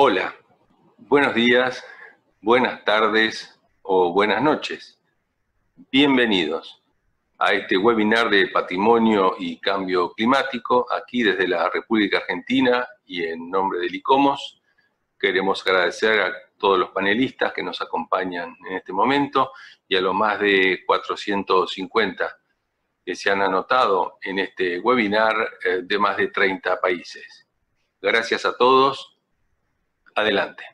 Hola, buenos días, buenas tardes o buenas noches. Bienvenidos a este webinar de Patrimonio y Cambio Climático, aquí desde la República Argentina y en nombre del ICOMOS. Queremos agradecer a todos los panelistas que nos acompañan en este momento y a los más de 450 que se han anotado en este webinar de más de 30 países. Gracias a todos. Adelante.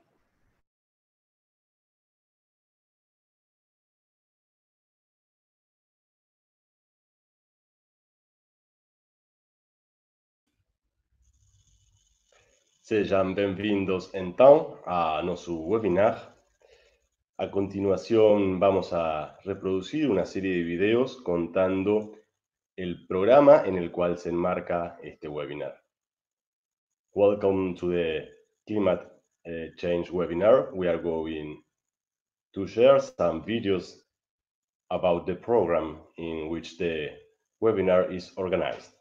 Sejam bem-vindos, então, a nosso webinar. A continuación vamos a reproducir una serie de videos contando el programa en el cual se enmarca este webinar. Welcome to the Climate Change webinar. We are going to share some videos about the program in which the webinar is organized.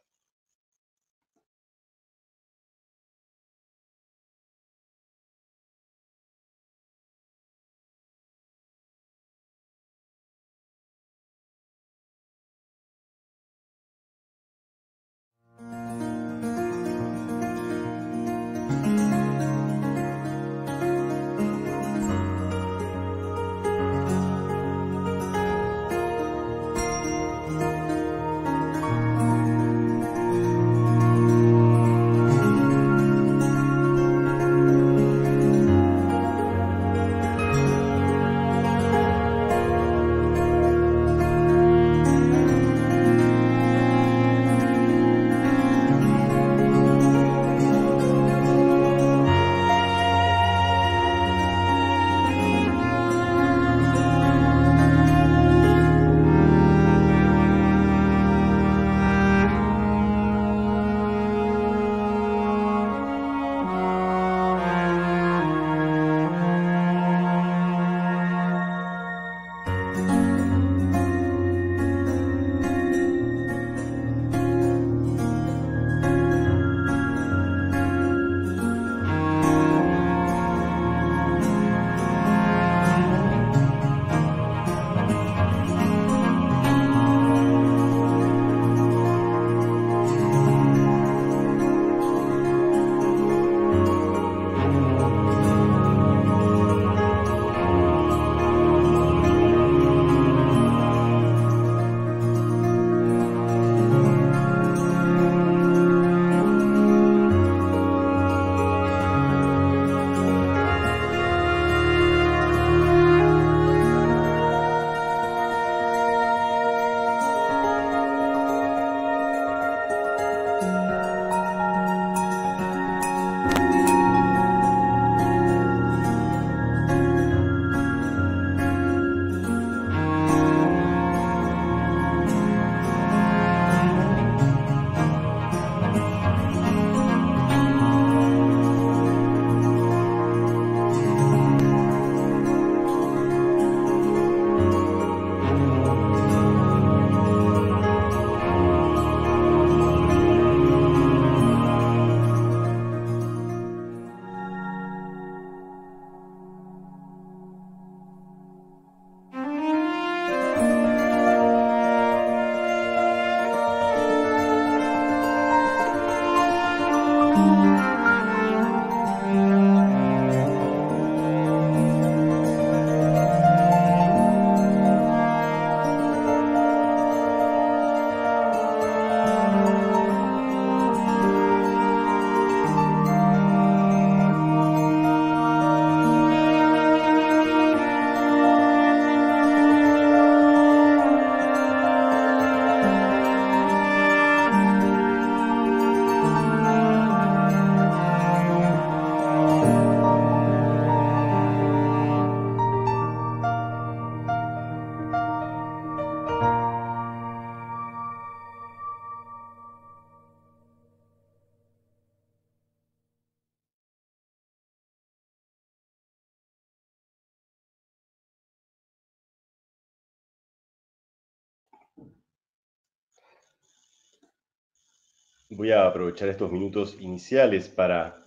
Voy a aprovechar estos minutos iniciales para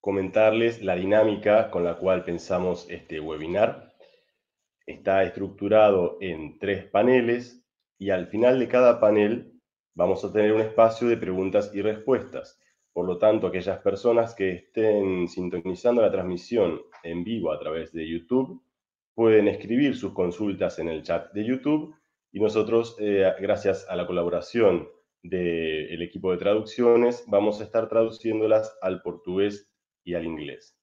comentarles la dinámica con la cual pensamos este webinar. Está estructurado en 3 paneles y al final de cada panel vamos a tener un espacio de preguntas y respuestas. Por lo tanto, aquellas personas que estén sintonizando la transmisión en vivo a través de YouTube pueden escribir sus consultas en el chat de YouTube y nosotros, gracias a la colaboración del equipo de traducciones, vamos a estar traduciéndolas al portugués y al inglés.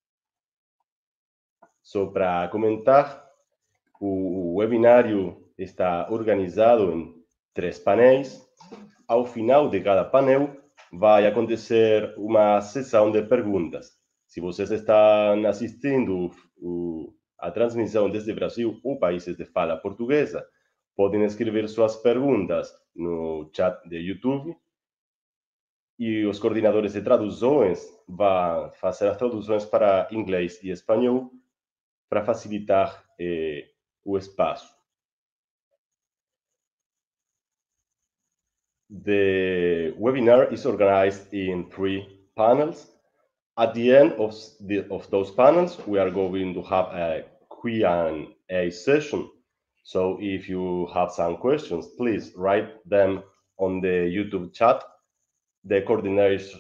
So, para comentar, o webinário está organizado em 3 painéis. Ao final de cada painel vai acontecer uma sessão de perguntas. Se vocês estão assistindo a transmissão desde Brasil ou países de fala portuguesa, podem escrever suas perguntas no chat de YouTube e os coordenadores de traduções vão fazer as traduções para inglês e espanhol para facilitar o espaço. The webinar is organized in 3 panels. At the end of those panels, we are going to have a Q&A session. So if you have some questions, please write them on the YouTube chat. The coordinators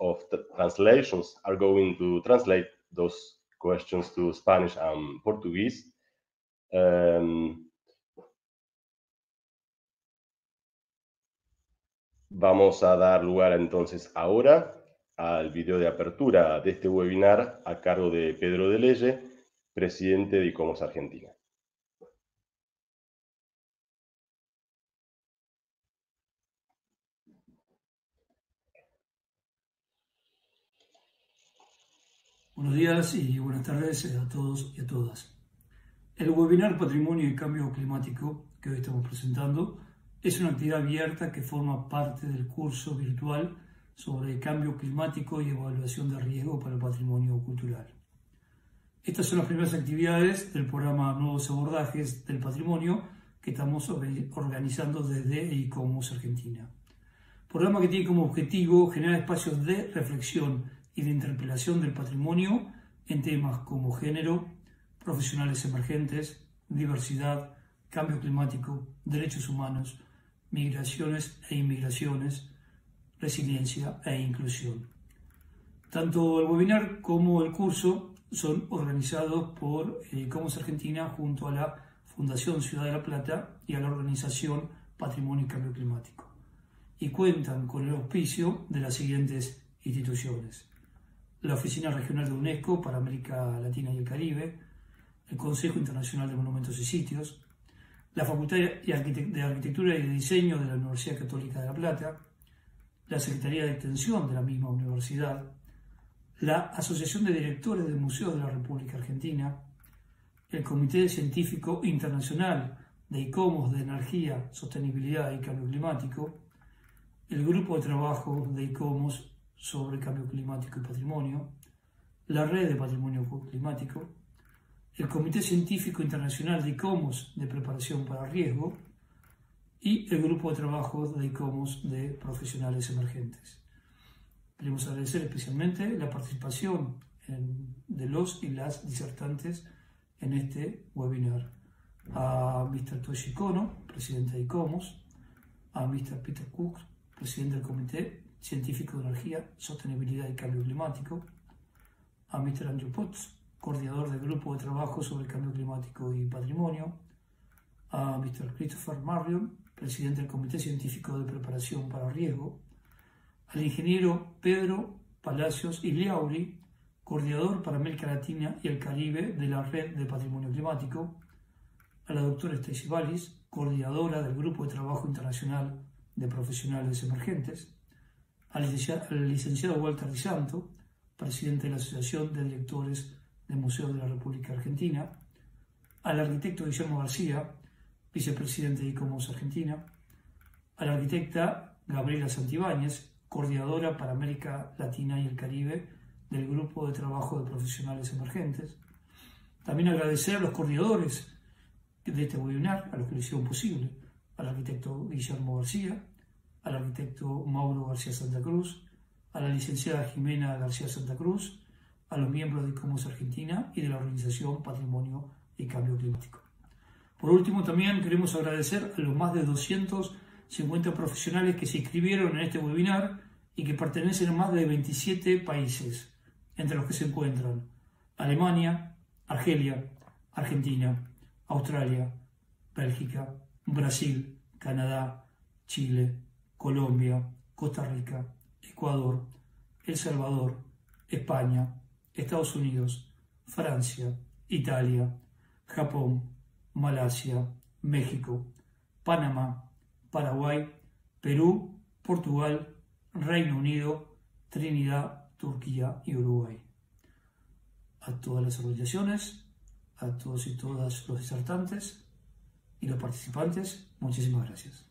of the translations are going to translate those questions to Spanish and Portuguese. Vamos a dar lugar entonces ahora al video de apertura de este webinar a cargo de Pedro de Leye, presidente de ICOMOS Argentina. Buenos días y buenas tardes a todos y a todas. El webinar Patrimonio y Cambio Climático que hoy estamos presentando es una actividad abierta que forma parte del curso virtual sobre cambio climático y evaluación de riesgo para el patrimonio cultural. Estas son las primeras actividades del programa Nuevos Abordajes del Patrimonio que estamos organizando desde ICOMOS Argentina. Programa que tiene como objetivo generar espacios de reflexión y de interpelación del patrimonio en temas como género, profesionales emergentes, diversidad, cambio climático, derechos humanos, migraciones e inmigraciones, resiliencia e inclusión. Tanto el webinar como el curso son organizados por ICOMOS Argentina junto a la Fundación Ciudad de La Plata y a la organización Patrimonio y Cambio Climático, y cuentan con el auspicio de las siguientes instituciones: la Oficina Regional de UNESCO para América Latina y el Caribe, el Consejo Internacional de Monumentos y Sitios, la Facultad de Arquitectura y de Diseño de la Universidad Católica de La Plata, la Secretaría de Extensión de la misma universidad, la Asociación de Directores de Museos de la República Argentina, el Comité Científico Internacional de ICOMOS de Energía, Sostenibilidad y Cambio Climático, el Grupo de Trabajo de ICOMOS sobre Cambio Climático y Patrimonio, la Red de Patrimonio Climático, el Comité Científico Internacional de ICOMOS de Preparación para Riesgo y el Grupo de Trabajo de ICOMOS de Profesionales Emergentes. Queremos agradecer especialmente la participación de los y las disertantes en este webinar. A Mr. Toshi Kono, presidente de ICOMOS, a Mr. Peter Cook, presidente del Comité Científico de Energía, Sostenibilidad y Cambio Climático, a Mr. Andrew Potts, coordinador del Grupo de Trabajo sobre el Cambio Climático y Patrimonio, a Mr. Christopher Marion, presidente del Comité Científico de Preparación para Riesgo, al ingeniero Pedro Palacios Isliauri, coordinador para América Latina y el Caribe de la Red de Patrimonio Climático, a la doctora Stacey Vallis, coordinadora del Grupo de Trabajo Internacional de Profesionales Emergentes, al licenciado Walter Di Santo, presidente de la Asociación de Directores de Museos de la República Argentina, al arquitecto Guillermo García, vicepresidente de ICOMOS Argentina, a la arquitecta Gabriela Santibáñez, coordinadora para América Latina y el Caribe del Grupo de Trabajo de Profesionales Emergentes. También agradecer a los coordinadores de este webinar, a los que lo hicieron posible, al arquitecto Guillermo García, al arquitecto Mauro García Santa Cruz, a la licenciada Jimena García Santa Cruz, a los miembros de ICOMOS Argentina y de la Organización Patrimonio y Cambio Climático. Por último, también queremos agradecer a los más de 250 profesionales que se inscribieron en este webinar y que pertenecen a más de 27 países, entre los que se encuentran Alemania, Argelia, Argentina, Australia, Bélgica, Brasil, Canadá, Chile, Colombia, Costa Rica, Ecuador, El Salvador, España, Estados Unidos, Francia, Italia, Japón, Malasia, México, Panamá, Paraguay, Perú, Portugal, Reino Unido, Trinidad, Turquía y Uruguay. A todas las organizaciones, a todos y todas los disertantes y los participantes, muchísimas gracias.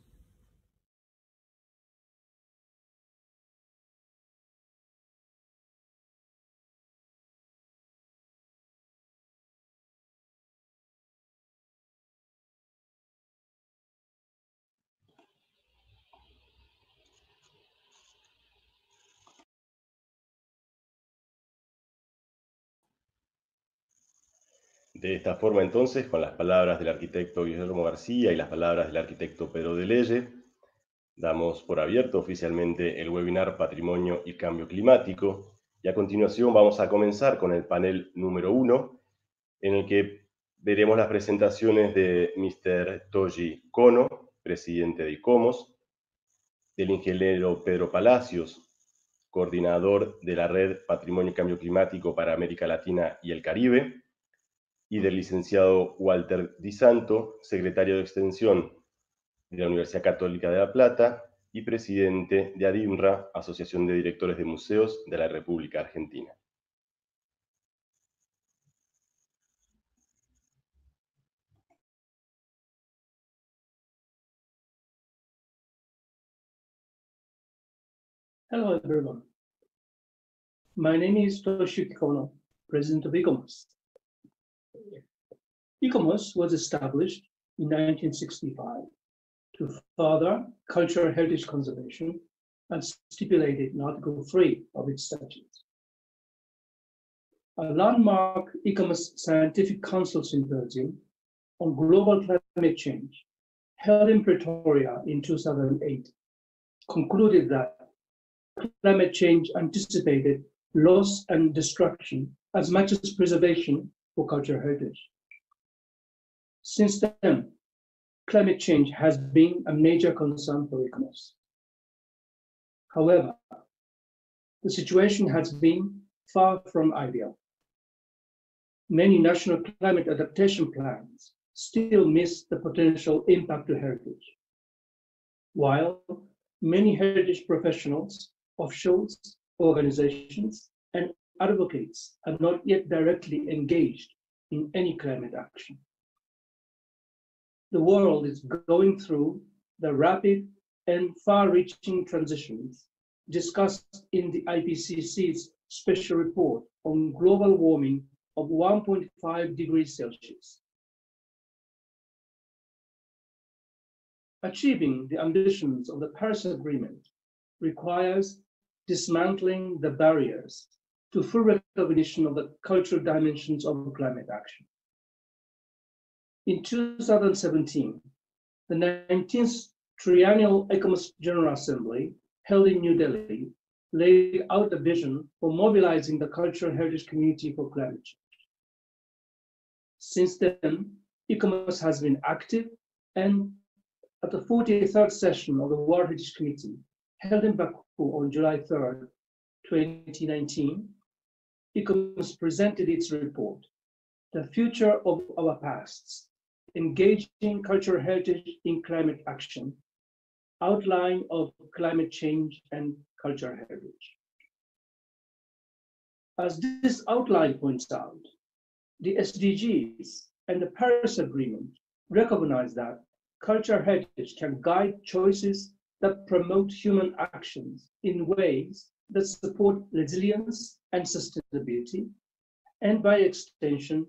De esta forma, entonces, con las palabras del arquitecto Guillermo García y las palabras del arquitecto Pedro de Leye, damos por abierto oficialmente el webinar Patrimonio y Cambio Climático, y a continuación vamos a comenzar con el panel número 1, en el que veremos las presentaciones de Mr. Toshi Kono, presidente de ICOMOS, del ingeniero Pedro Palacios, coordinador de la Red Patrimonio y Cambio Climático para América Latina y el Caribe, y del licenciado Walter Di Santo, secretario de Extensión de la Universidad Católica de La Plata y presidente de ADIMRA, Asociación de Directores de Museos de la República Argentina. Hello everyone. My name is Toshi Kono, president of ICOMOS. ICOMOS was established in 1965 to further cultural heritage conservation as stipulated in Article 3 of its statutes. A landmark ICOMOS Scientific Council Symposium on Global Climate Change, held in Pretoria in 2008, concluded that climate change anticipated loss and destruction as much as preservation for cultural heritage. Since then, climate change has been a major concern for ICOMOS. However, the situation has been far from ideal. Many national climate adaptation plans still miss the potential impact to heritage, while many heritage professionals, officials, organizations, and advocates are not yet directly engaged in any climate action. The world is going through the rapid and far-reaching transitions discussed in the IPCC's special report on global warming of 1.5 degrees Celsius. Achieving the ambitions of the Paris Agreement requires dismantling the barriers to full recognition of the cultural dimensions of climate action. In 2017, the 19th Triennial ICOMOS General Assembly, held in New Delhi, laid out a vision for mobilizing the cultural heritage community for climate change. Since then, ICOMOS has been active, and at the 43rd session of the World Heritage Committee, held in Baku on July 3rd, 2019, ICOMOS presented its report, The Future of Our Pasts, Engaging Cultural Heritage in Climate Action, Outline of Climate Change and Cultural Heritage. As this outline points out, the SDGs and the Paris Agreement recognize that cultural heritage can guide choices that promote human actions in ways that support resilience and sustainability, and by extension,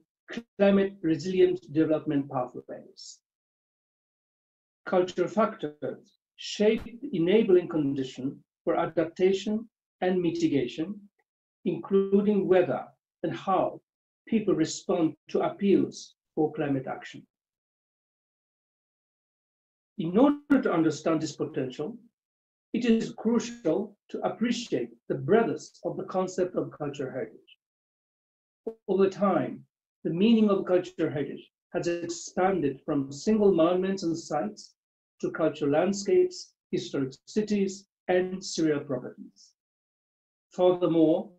climate resilient development pathways. Cultural factors shape the enabling condition for adaptation and mitigation, including whether and how people respond to appeals for climate action. In order to understand this potential, it is crucial to appreciate the breadth of the concept of cultural heritage. Over time, the meaning of cultural heritage has expanded from single monuments and sites to cultural landscapes, historic cities, and serial properties. Furthermore,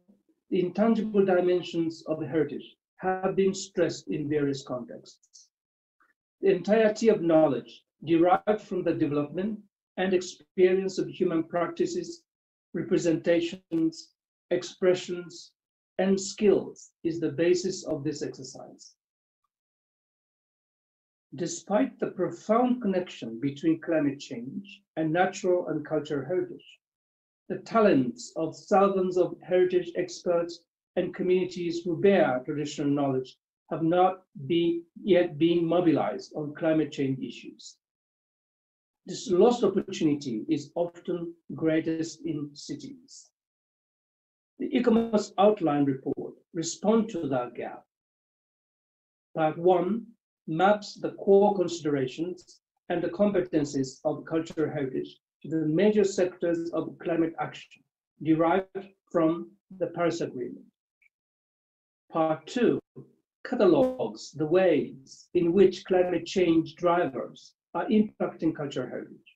the intangible dimensions of heritage have been stressed in various contexts. The entirety of knowledge derived from the development and experience of human practices, representations, expressions, and skills is the basis of this exercise. Despite the profound connection between climate change and natural and cultural heritage, the talents of thousands of heritage experts and communities who bear traditional knowledge have not yet been mobilized on climate change issues. This lost opportunity is often greatest in cities. The ICOMOS Outline Report responds to that gap. Part 1 maps the core considerations and the competencies of cultural heritage to the major sectors of climate action derived from the Paris Agreement. Part 2 catalogues the ways in which climate change drivers are impacting cultural heritage.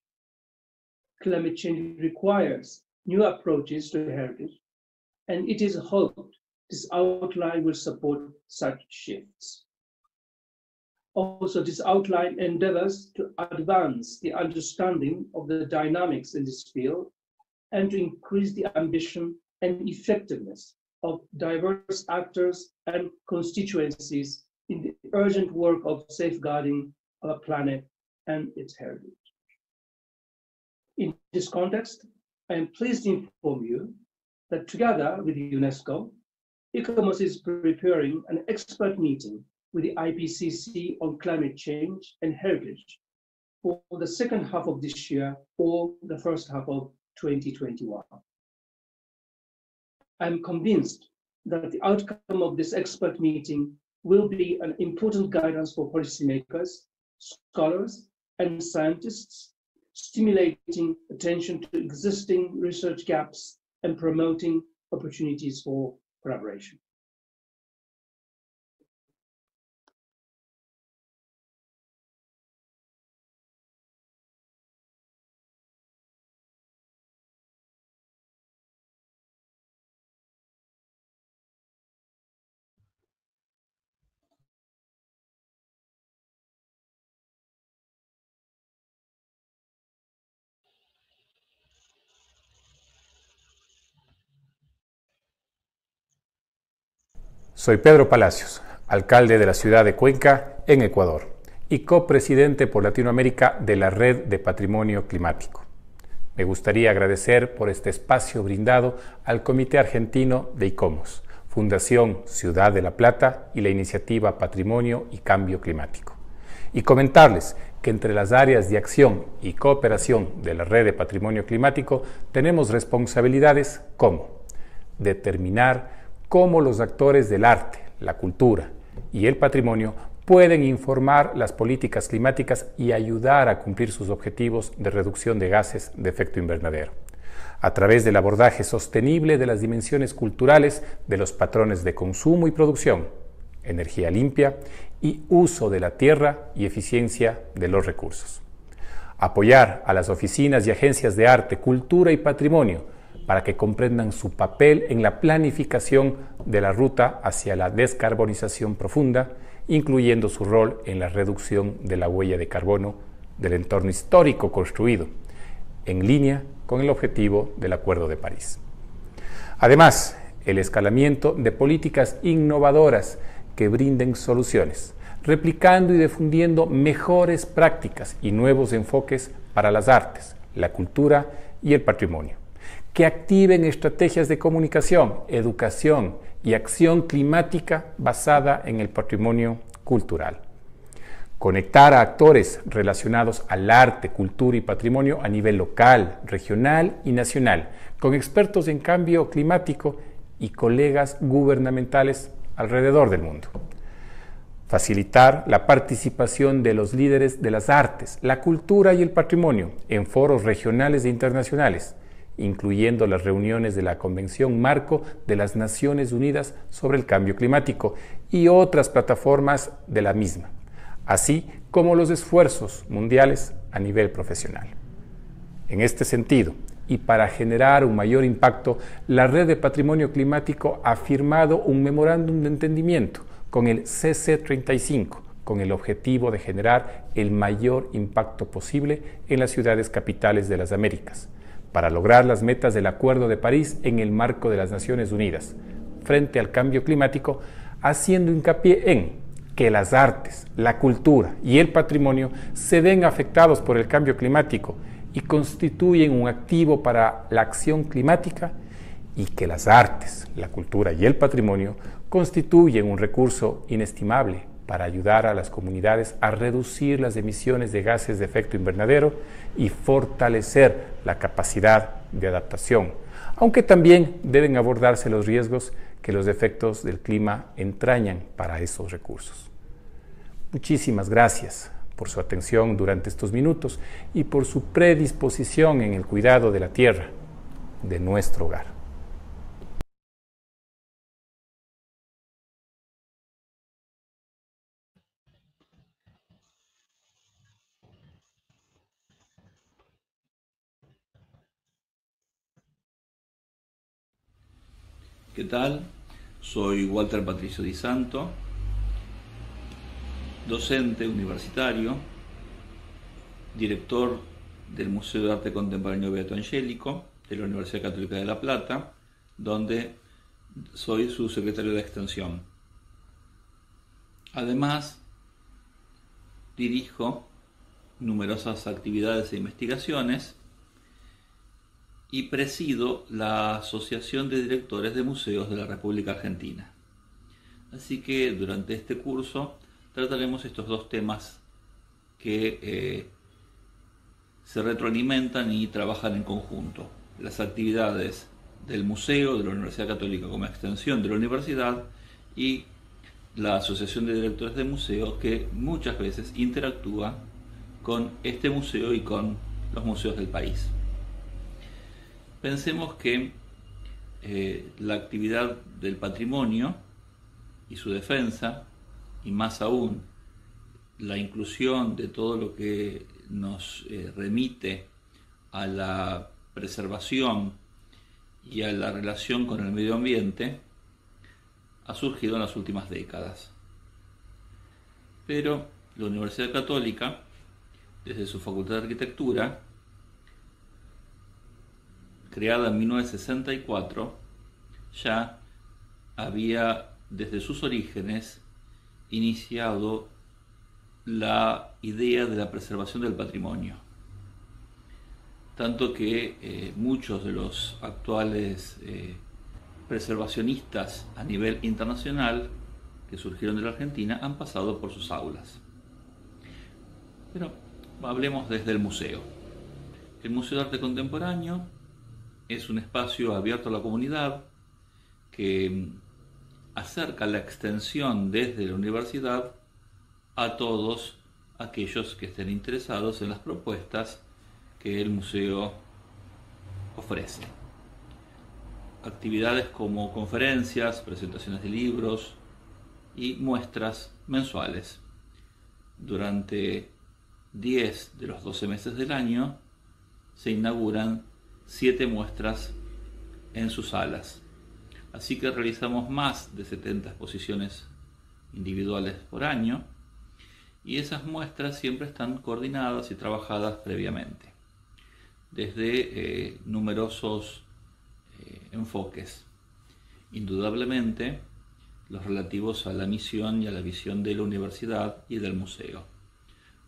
Climate change requires new approaches to heritage, and it is hoped this outline will support such shifts. Also, this outline endeavors to advance the understanding of the dynamics in this field and to increase the ambition and effectiveness of diverse actors and constituencies in the urgent work of safeguarding our planet and its heritage. In this context, I am pleased to inform you that together with UNESCO, ICOMOS is preparing an expert meeting with the IPCC on climate change and heritage for the second half of this year or the first half of 2021. I am convinced that the outcome of this expert meeting will be an important guidance for policymakers, scholars, and scientists, stimulating attention to existing research gaps and promoting opportunities for collaboration. Soy Pedro Palacios, alcalde de la ciudad de Cuenca, en Ecuador, y copresidente por Latinoamérica de la Red de Patrimonio Climático. Me gustaría agradecer por este espacio brindado al Comité Argentino de ICOMOS, Fundación Ciudad de La Plata y la iniciativa Patrimonio y Cambio Climático. Y comentarles que entre las áreas de acción y cooperación de la Red de Patrimonio Climático tenemos responsabilidades como determinar cómo los actores del arte, la cultura y el patrimonio pueden informar las políticas climáticas y ayudar a cumplir sus objetivos de reducción de gases de efecto invernadero, a través del abordaje sostenible de las dimensiones culturales de los patrones de consumo y producción, energía limpia y uso de la tierra y eficiencia de los recursos. Apoyar a las oficinas y agencias de arte, cultura y patrimonio para que comprendan su papel en la planificación de la ruta hacia la descarbonización profunda, incluyendo su rol en la reducción de la huella de carbono del entorno histórico construido, en línea con el objetivo del Acuerdo de París. Además, el escalamiento de políticas innovadoras que brinden soluciones, replicando y difundiendo mejores prácticas y nuevos enfoques para las artes, la cultura y el patrimonio, que activen estrategias de comunicación, educación y acción climática basada en el patrimonio cultural. Conectar a actores relacionados al arte, cultura y patrimonio a nivel local, regional y nacional, con expertos en cambio climático y colegas gubernamentales alrededor del mundo. Facilitar la participación de los líderes de las artes, la cultura y el patrimonio en foros regionales e internacionales, incluyendo las reuniones de la Convención Marco de las Naciones Unidas sobre el Cambio Climático y otras plataformas de la misma, así como los esfuerzos mundiales a nivel profesional. En este sentido, y para generar un mayor impacto, la Red de Patrimonio Climático ha firmado un memorándum de entendimiento con el CC35, con el objetivo de generar el mayor impacto posible en las ciudades capitales de las Américas, para lograr las metas del Acuerdo de París en el marco de las Naciones Unidas, frente al cambio climático, haciendo hincapié en que las artes, la cultura y el patrimonio se ven afectados por el cambio climático y constituyen un activo para la acción climática, y que las artes, la cultura y el patrimonio constituyen un recurso inestimable para ayudar a las comunidades a reducir las emisiones de gases de efecto invernadero y fortalecer la capacidad de adaptación, aunque también deben abordarse los riesgos que los efectos del clima entrañan para esos recursos. Muchísimas gracias por su atención durante estos minutos y por su predisposición en el cuidado de la tierra, de nuestro hogar. ¿Qué tal? Soy Walter Patricio Di Santo, docente universitario, director del Museo de Arte Contemporáneo Beato Angélico de la Universidad Católica de La Plata, donde soy su secretario de Extensión. Además, dirijo numerosas actividades e investigaciones y presido la Asociación de Directores de Museos de la República Argentina. Así que durante este curso trataremos estos dos temas que se retroalimentan y trabajan en conjunto. Las actividades del Museo, de la Universidad Católica como extensión de la Universidad, y la Asociación de Directores de Museos, que muchas veces interactúa con este museo y con los museos del país. Pensemos que la actividad del patrimonio y su defensa, y más aún la inclusión de todo lo que nos remite a la preservación y a la relación con el medio ambiente, ha surgido en las últimas décadas. Pero la Universidad Católica, desde su Facultad de Arquitectura, creada en 1964, ya había desde sus orígenes iniciado la idea de la preservación del patrimonio. Tanto que muchos de los actuales preservacionistas a nivel internacional que surgieron de la Argentina han pasado por sus aulas. Pero hablemos desde el museo. El Museo de Arte Contemporáneo es un espacio abierto a la comunidad que acerca la extensión desde la universidad a todos aquellos que estén interesados en las propuestas que el museo ofrece. Actividades como conferencias, presentaciones de libros y muestras mensuales. Durante 10 de los 12 meses del año se inauguran 7 muestras en sus salas. Así que realizamos más de 70 exposiciones individuales por año, y esas muestras siempre están coordinadas y trabajadas previamente desde numerosos enfoques. Indudablemente los relativos a la misión y a la visión de la universidad y del museo.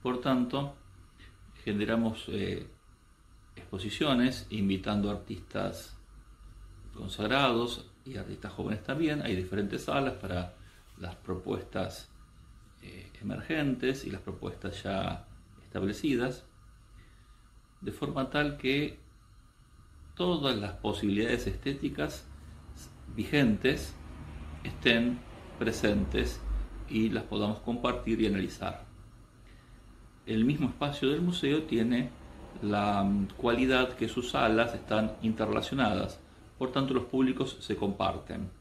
Por tanto, generamos exposiciones, invitando artistas consagrados y artistas jóvenes también. Hay diferentes salas para las propuestas emergentes y las propuestas ya establecidas, de forma tal que todas las posibilidades estéticas vigentes estén presentes y las podamos compartir y analizar. El mismo espacio del museo tiene la cualidad que sus salas están interrelacionadas, por tanto los públicos se comparten.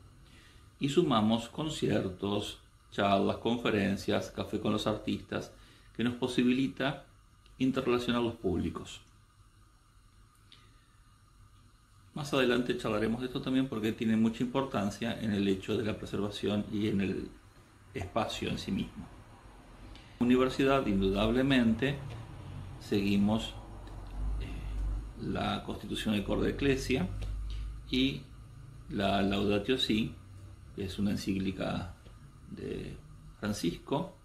Y sumamos conciertos, charlas, conferencias, café con los artistas, que nos posibilita interrelacionar los públicos. Más adelante charlaremos de esto también porque tiene mucha importancia en el hecho de la preservación y en el espacio en sí mismo. En la universidad, indudablemente, seguimos la Constitución de Cor de Ecclesia y la Laudatio Si, que es una encíclica de Francisco,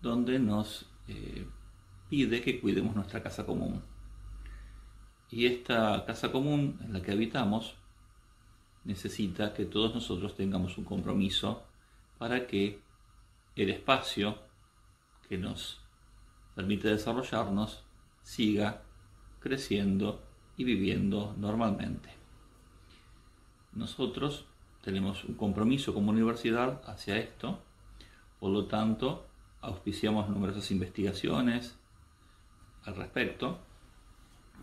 donde nos pide que cuidemos nuestra casa común. Y esta casa común en la que habitamos necesita que todos nosotros tengamos un compromiso para que el espacio que nos permite desarrollarnos siga creciendo y viviendo normalmente. Nosotros tenemos un compromiso como universidad hacia esto, por lo tanto auspiciamos numerosas investigaciones al respecto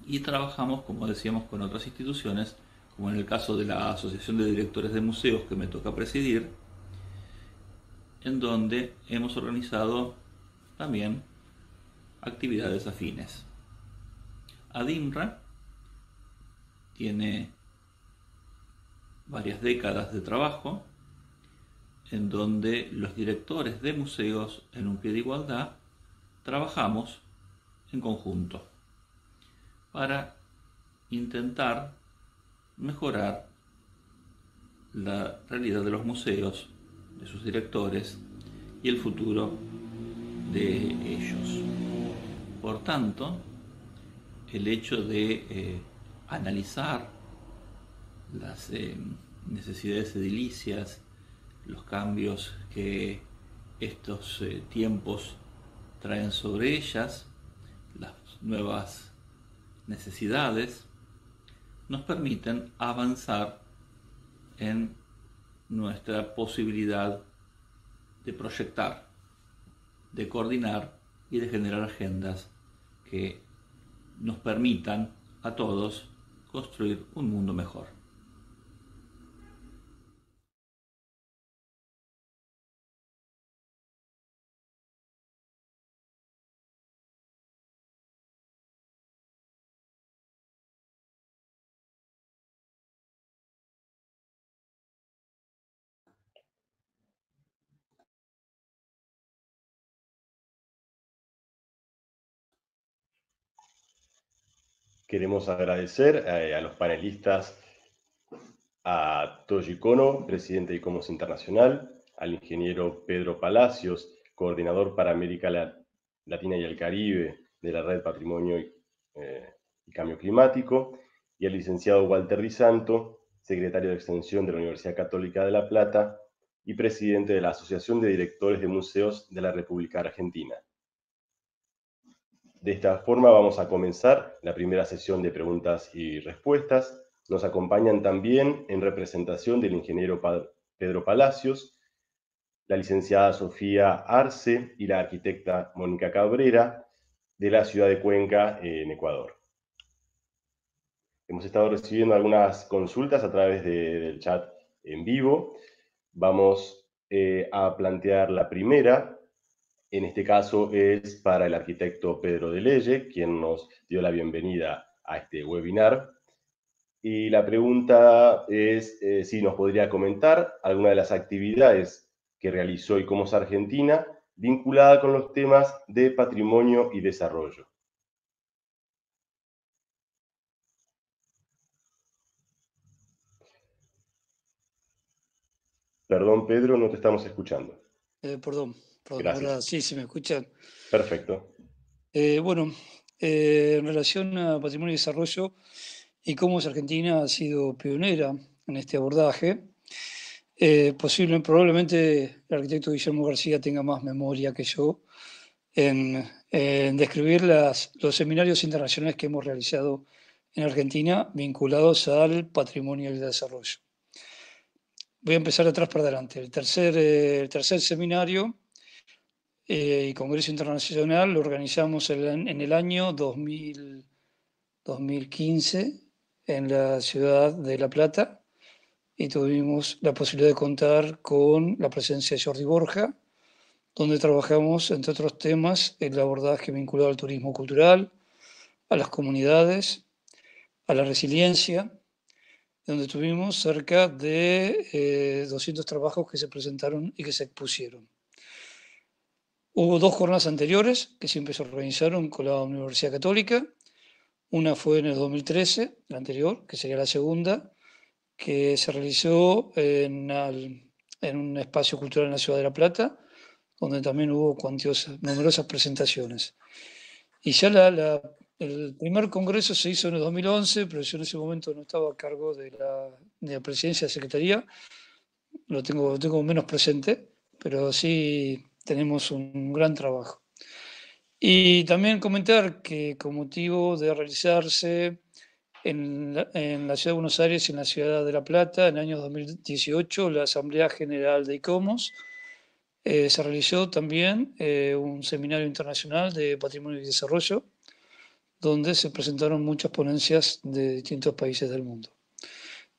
y trabajamos, como decíamos, con otras instituciones, como en el caso de la Asociación de Directores de Museos que me toca presidir, en donde hemos organizado también actividades afines. ADIMRA tiene varias décadas de trabajo en donde los directores de museos en un pie de igualdad trabajamos en conjunto para intentar mejorar la realidad de los museos, de sus directores y el futuro de ellos. Por tanto, el hecho de analizar las necesidades edilicias, los cambios que estos tiempos traen sobre ellas, las nuevas necesidades, nos permiten avanzar en nuestra posibilidad de proyectar, de coordinar y de generar agendas que nos permitan a todos construir un mundo mejor. Queremos agradecer a los panelistas, a Toshi Kono, presidente de ICOMOS Internacional, al ingeniero Pedro Palacios, coordinador para América Latina y el Caribe de la Red Patrimonio y Cambio Climático, y al licenciado Walter Di Santo, secretario de Extensión de la Universidad Católica de La Plata y presidente de la Asociación de Directores de Museos de la República Argentina. De esta forma vamos a comenzar la primera sesión de preguntas y respuestas. Nos acompañan también, en representación del ingeniero Pedro Palacios, la licenciada Sofía Arce y la arquitecta Mónica Cabrera, de la ciudad de Cuenca, en Ecuador. Hemos estado recibiendo algunas consultas a través del chat en vivo. Vamos a plantear la primera. En este caso es para el arquitecto Pedro de Leye, quien nos dio la bienvenida a este webinar. Y la pregunta es si nos podría comentar alguna de las actividades que realizó ICOMOS Argentina vinculada con los temas de patrimonio y desarrollo. Perdón, Pedro, no te estamos escuchando. Perdón. Ahora sí, se me escuchan. Perfecto. En relación a patrimonio y desarrollo, ICOMOS Argentina ha sido pionera en este abordaje. Probablemente el arquitecto Guillermo García tenga más memoria que yo en describir los seminarios internacionales que hemos realizado en Argentina vinculados al patrimonio y el desarrollo. Voy a empezar atrás para adelante. El tercer seminario y Congreso Internacional lo organizamos en el año 2015 en la ciudad de La Plata y tuvimos la posibilidad de contar con la presencia de Jordi Borja, donde trabajamos, entre otros temas, el abordaje vinculado al turismo cultural, a las comunidades, a la resiliencia, donde tuvimos cerca de 200 trabajos que se presentaron y que se expusieron. Hubo dos jornadas anteriores que siempre se organizaron con la Universidad Católica. Una fue en el 2013, la anterior, que sería la segunda, que se realizó en un espacio cultural en la ciudad de La Plata, donde también hubo numerosas presentaciones. Y ya el primer congreso se hizo en el 2011, pero yo en ese momento no estaba a cargo de la presidencia de la Secretaría. Lo tengo menos presente, pero sí tenemos un gran trabajo. Y también comentar que con motivo de realizarse en la ciudad de Buenos Aires y en la ciudad de La Plata, en el año 2018, la Asamblea General de ICOMOS, se realizó también un seminario internacional de patrimonio y desarrollo, donde se presentaron muchas ponencias de distintos países del mundo.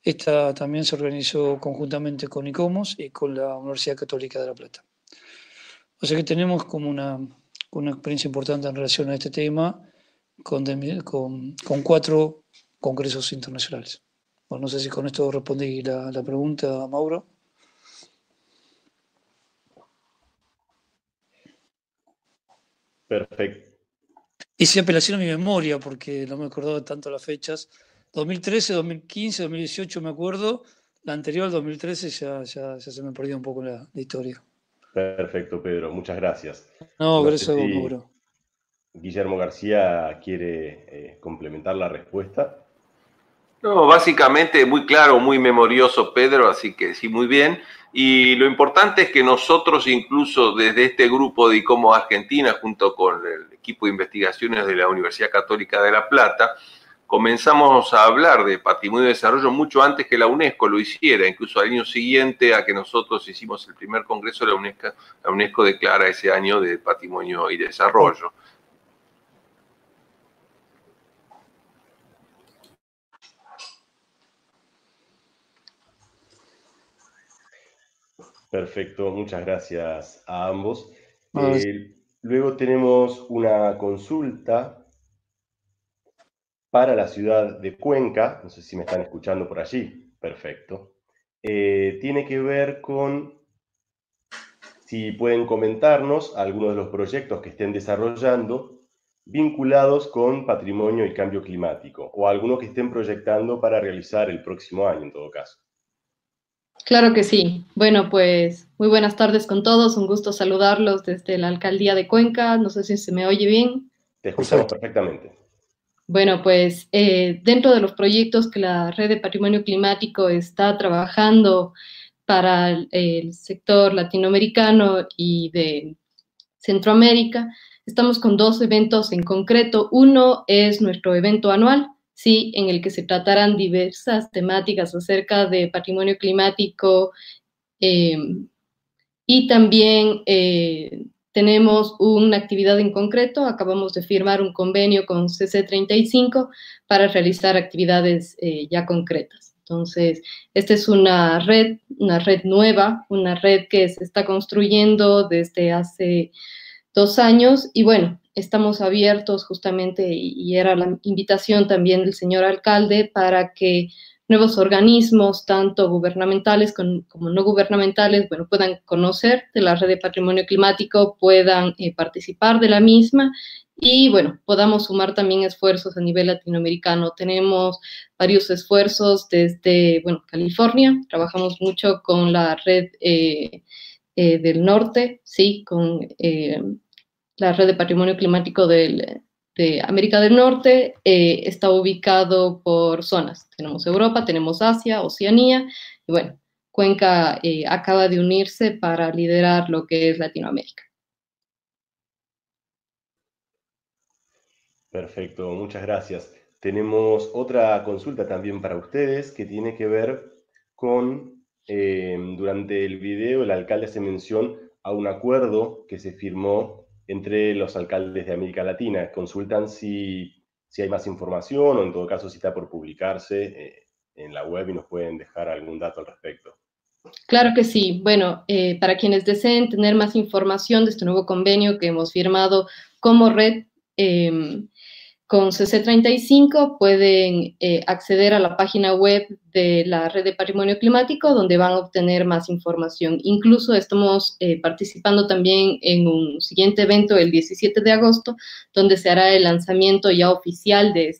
Esta también se organizó conjuntamente con ICOMOS y con la Universidad Católica de La Plata. O sea que tenemos como una experiencia importante en relación a este tema con cuatro congresos internacionales. Bueno, no sé si con esto respondí la pregunta, Mauro. Perfecto. Hice apelación a mi memoria porque no me acordaba tanto las fechas. 2013, 2015, 2018 me acuerdo. La anterior, 2013, ya se me perdió un poco la historia. Perfecto, Pedro. Muchas gracias. No, gracias a vos, Mauro. Guillermo García quiere complementar la respuesta. No, básicamente muy claro, muy memorioso, Pedro, así que sí, muy bien. Y lo importante es que nosotros, incluso desde este grupo de ICOMOS Argentina, junto con el equipo de investigaciones de la Universidad Católica de La Plata, comenzamos a hablar de patrimonio y desarrollo mucho antes que la UNESCO lo hiciera. Incluso al año siguiente a que nosotros hicimos el primer congreso, la UNESCO declara ese año de patrimonio y desarrollo. Perfecto, muchas gracias a ambos. Luego tenemos una consulta para la ciudad de Cuenca, no sé si me están escuchando por allí, perfecto. Tiene que ver con si pueden comentarnos algunos de los proyectos que estén desarrollando vinculados con patrimonio y cambio climático, o algunos que estén proyectando para realizar el próximo año en todo caso. Claro que sí. Bueno, pues muy buenas tardes con todos, un gusto saludarlos desde la Alcaldía de Cuenca, no sé si se me oye bien. Te escuchamos perfectamente. Bueno, pues dentro de los proyectos que la Red de Patrimonio Climático está trabajando para el sector latinoamericano y de Centroamérica, estamos con dos eventos en concreto. Uno es nuestro evento anual, sí, en el que se tratarán diversas temáticas acerca de patrimonio climático y también... tenemos una actividad en concreto, acabamos de firmar un convenio con CC35 para realizar actividades ya concretas. Entonces, esta es una red nueva, una red que se está construyendo desde hace 2 años y bueno, estamos abiertos justamente y era la invitación también del señor alcalde para que nuevos organismos, tanto gubernamentales como no gubernamentales, bueno, puedan conocer de la Red de Patrimonio Climático, puedan participar de la misma y, bueno, podamos sumar también esfuerzos a nivel latinoamericano. Tenemos varios esfuerzos desde, bueno, California, trabajamos mucho con la red del norte, sí, con la Red de Patrimonio Climático de América del Norte, está ubicado por zonas. Tenemos Europa, tenemos Asia, Oceanía, y bueno, Cuenca acaba de unirse para liderar lo que es Latinoamérica. Perfecto, muchas gracias. Tenemos otra consulta también para ustedes que tiene que ver con, durante el video el alcalde hace mención a un acuerdo que se firmó entre los alcaldes de América Latina. Consultan si hay más información o en todo caso si está por publicarse en la web y nos pueden dejar algún dato al respecto. Claro que sí. Bueno, para quienes deseen tener más información de este nuevo convenio que hemos firmado como red, con CC35 pueden acceder a la página web de la Red de Patrimonio Climático, donde van a obtener más información. Incluso estamos participando también en un siguiente evento el 17 de agosto, donde se hará el lanzamiento ya oficial de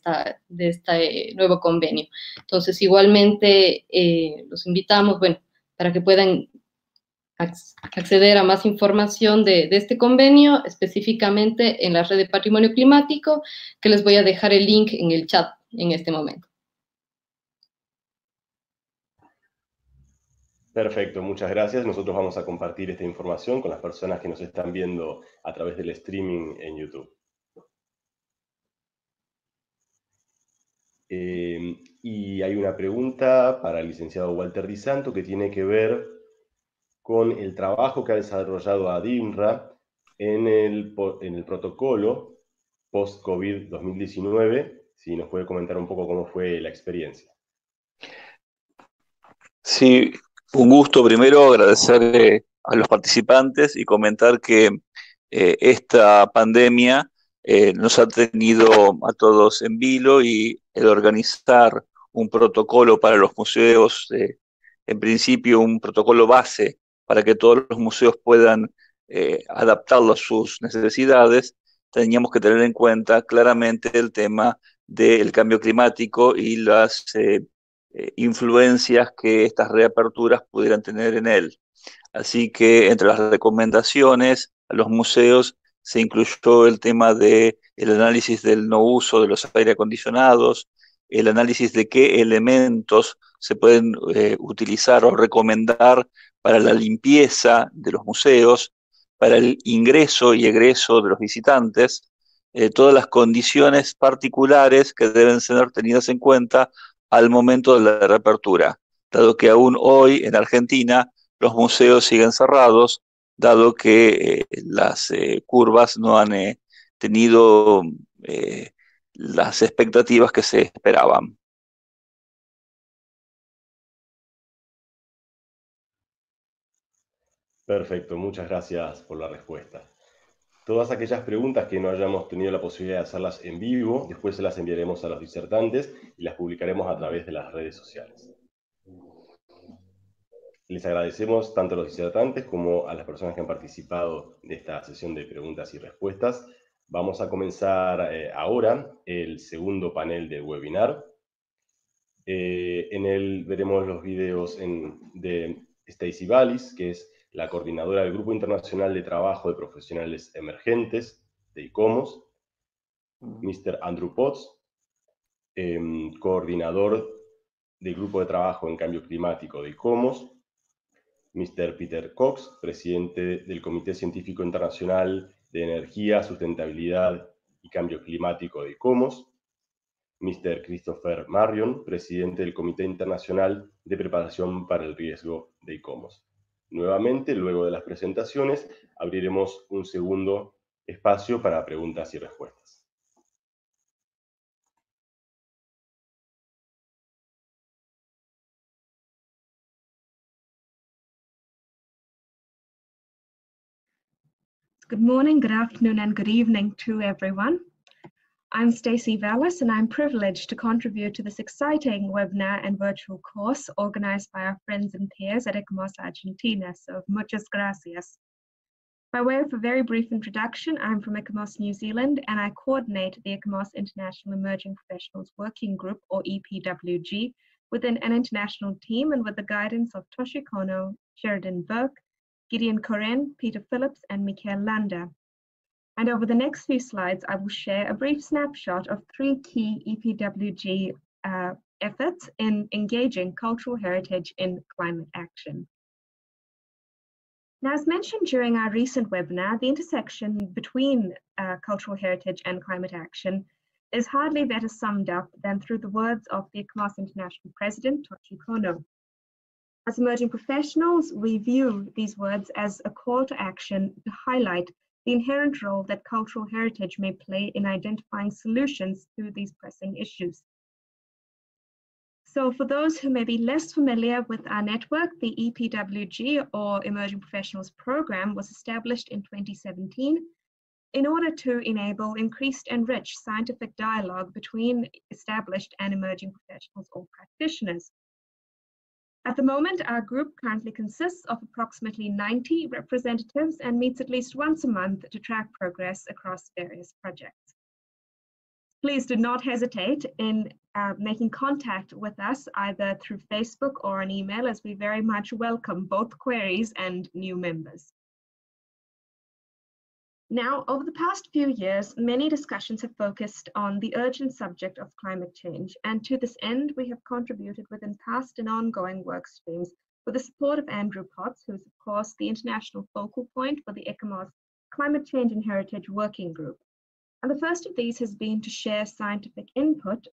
este nuevo convenio. Entonces, igualmente, los invitamos, bueno, para que puedan acceder a más información de este convenio, específicamente en la Red de Patrimonio Climático, que les voy a dejar el link en el chat en este momento. Perfecto, muchas gracias. Nosotros vamos a compartir esta información con las personas que nos están viendo a través del streaming en YouTube. Y hay una pregunta para el licenciado Walter Di Santo que tiene que ver con el trabajo que ha desarrollado ADIMRA en el protocolo post-COVID 2019. Si nos puede comentar un poco cómo fue la experiencia. Sí, un gusto. Primero agradecerle a los participantes y comentar que esta pandemia nos ha tenido a todos en vilo, y el organizar un protocolo para los museos, en principio un protocolo base, para que todos los museos puedan adaptarlo a sus necesidades, teníamos que tener en cuenta claramente el tema del cambio climático y las influencias que estas reaperturas pudieran tener en él. Así que entre las recomendaciones a los museos se incluyó el tema del análisis del no uso de los aire acondicionados, el análisis de qué elementos se pueden utilizar o recomendar para la limpieza de los museos, para el ingreso y egreso de los visitantes, todas las condiciones particulares que deben ser tenidas en cuenta al momento de la reapertura, dado que aún hoy en Argentina los museos siguen cerrados, dado que las curvas no han tenido las expectativas que se esperaban. Perfecto, muchas gracias por la respuesta. Todas aquellas preguntas que no hayamos tenido la posibilidad de hacerlas en vivo, después se las enviaremos a los disertantes y las publicaremos a través de las redes sociales. Les agradecemos tanto a los disertantes como a las personas que han participado de esta sesión de preguntas y respuestas. Vamos a comenzar ahora el segundo panel del webinar. En él veremos los videos de Stacey Vallis, que es la coordinadora del Grupo Internacional de Trabajo de Profesionales Emergentes de ICOMOS, Mr. Andrew Potts, coordinador del Grupo de Trabajo en Cambio Climático de ICOMOS, Mr. Peter Cook, presidente del Comité Científico Internacional de Energía, Sustentabilidad y Cambio Climático de ICOMOS, Mr. Christopher Marion, presidente del Comité Internacional de Preparación para el Riesgo de ICOMOS. Nuevamente, luego de las presentaciones, abriremos un segundo espacio para preguntas y respuestas. Good morning, good afternoon, and good evening to everyone. I'm Stacey Vallis, and I'm privileged to contribute to this exciting webinar and virtual course organized by our friends and peers at ICOMOS Argentina, so muchas gracias. By way of a very brief introduction, I'm from ICOMOS New Zealand, and I coordinate the ICOMOS International Emerging Professionals Working Group, or EPWG, within an international team and with the guidance of Toshi Kono, Sheridan Burke, Gideon Koren, Peter Phillips, and Mikhail Lander. And over the next few slides, I will share a brief snapshot of three key EPWG efforts in engaging cultural heritage in climate action. Now, as mentioned during our recent webinar, the intersection between cultural heritage and climate action is hardly better summed up than through the words of the ICOMOS International President, Toshi Kono. As emerging professionals, we view these words as a call to action to highlight the inherent role that cultural heritage may play in identifying solutions to these pressing issues. So for those who may be less familiar with our network, the EPWG, or Emerging Professionals Program, was established in 2017 in order to enable increased and rich scientific dialogue between established and emerging professionals or practitioners. At the moment, our group currently consists of approximately 90 representatives and meets at least once a month to track progress across various projects. Please do not hesitate in making contact with us either through Facebook or an email, as we very much welcome both queries and new members. Now, over the past few years, many discussions have focused on the urgent subject of climate change, and to this end, we have contributed within past and ongoing work streams with the support of Andrew Potts, who is, of course, the international focal point for the ICOMOS Climate Change and Heritage Working Group. And the first of these has been to share scientific input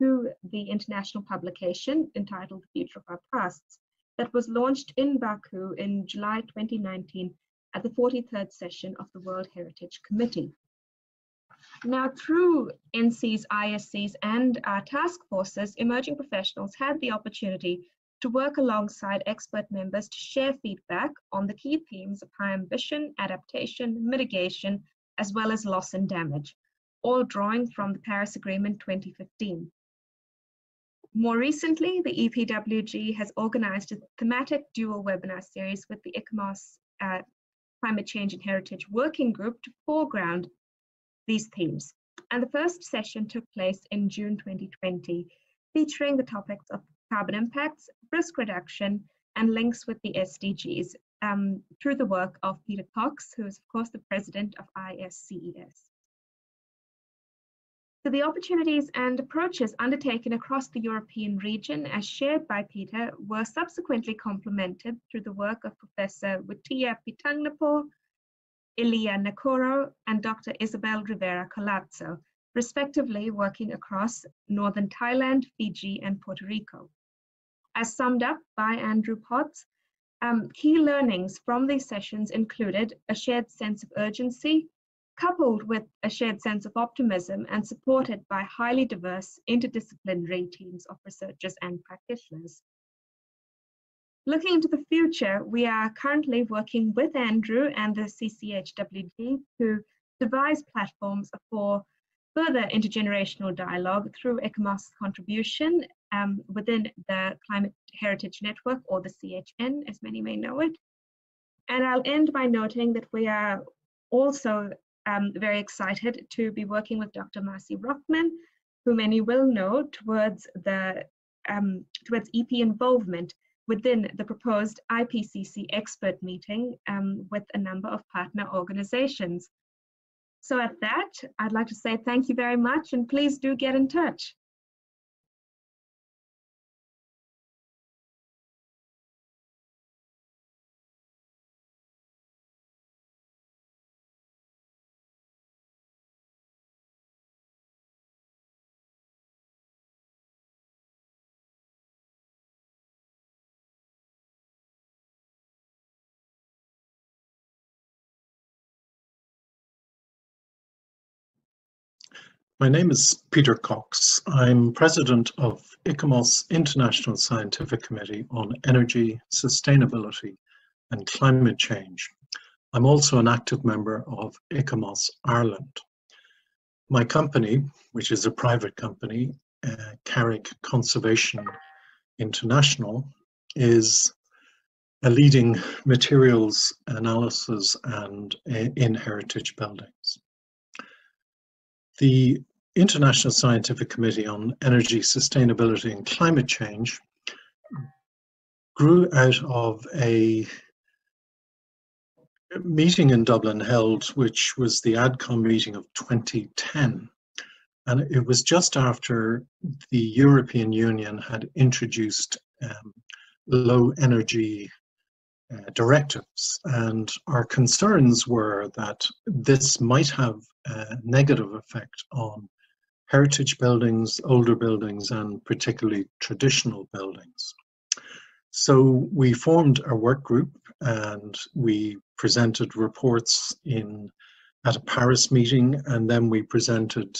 to the international publication entitled The Future of Our Pasts, that was launched in Baku in July 2019 at the 43rd session of the World Heritage Committee. Now, through NCs, ISCs, and our task forces, emerging professionals had the opportunity to work alongside expert members to share feedback on the key themes of high ambition, adaptation, mitigation, as well as loss and damage, all drawing from the Paris Agreement 2015. More recently, the EPWG has organized a thematic dual webinar series with the ICOMOS Climate Change and Heritage Working Group to foreground these themes. And the first session took place in June 2020, featuring the topics of carbon impacts, risk reduction, and links with the SDGs through the work of Peter Cook, who is, of course, the president of ISCES. So the opportunities and approaches undertaken across the European region, as shared by Peter, were subsequently complemented through the work of Professor Wuttiya Pitangnapol, Ilia Nakoro, and Dr. Isabel Rivera Colazzo, respectively working across northern Thailand, Fiji, and Puerto Rico. As summed up by Andrew Potts, key learnings from these sessions included a shared sense of urgency, coupled with a shared sense of optimism and supported by highly diverse interdisciplinary teams of researchers and practitioners. Looking into the future, we are currently working with Andrew and the CCHWG to devise platforms for further intergenerational dialogue through ICOMOS contribution within the Climate Heritage Network, or the CHN, as many may know it. And I'll end by noting that we are also very excited to be working with Dr. Marcy Rockman, who many will know, towards towards EP involvement within the proposed IPCC expert meeting with a number of partner organizations. So at that, I'd like to say thank you very much, and please do get in touch. My name is Peter Cox. I'm president of ICOMOS International Scientific Committee on Energy, Sustainability and Climate Change. I'm also an active member of ICOMOS Ireland. My company, which is a private company, Carrick Conservation International, is a leading materials analysis and in heritage buildings. The International Scientific Committee on Energy, Sustainability and Climate Change grew out of a meeting in Dublin held, which was the ADCOM meeting of 2010, And it was just after the European Union had introduced low energy directives, and our concerns were that this might have a negative effect on heritage buildings, older buildings, and particularly traditional buildings. So we formed a work group and we presented reports at a Paris meeting, and then we presented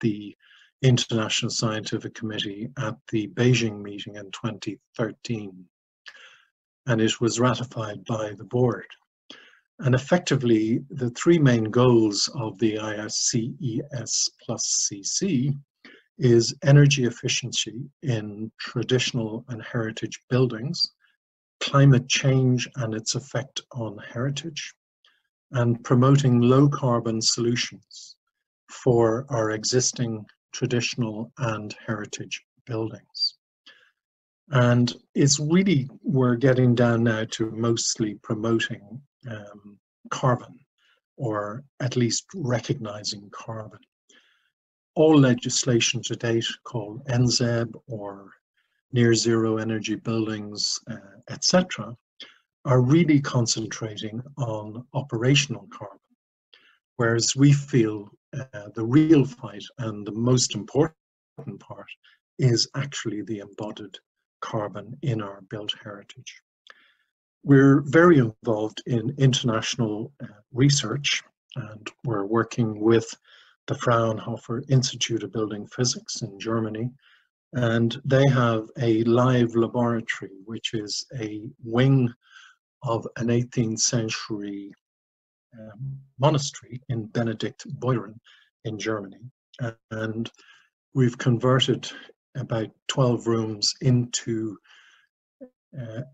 the International Scientific Committee at the Beijing meeting in 2013. And it was ratified by the board. And effectively, the three main goals of the ISCES plus CC is energy efficiency in traditional and heritage buildings, climate change and its effect on heritage, and promoting low carbon solutions for our existing traditional and heritage buildings. And it's really, we're getting down now to mostly promoting carbon, or at least recognizing carbon. All legislation to date called NZEB or near zero energy buildings, etc., are really concentrating on operational carbon, whereas we feel the real fight and the most important part is actually the embodied carbon in our built heritage. We're very involved in international research, and we're working with the Fraunhofer Institute of Building Physics in Germany, and they have a live laboratory, which is a wing of an 18th century monastery in Benediktbeuern in Germany. And we've converted about 12 rooms into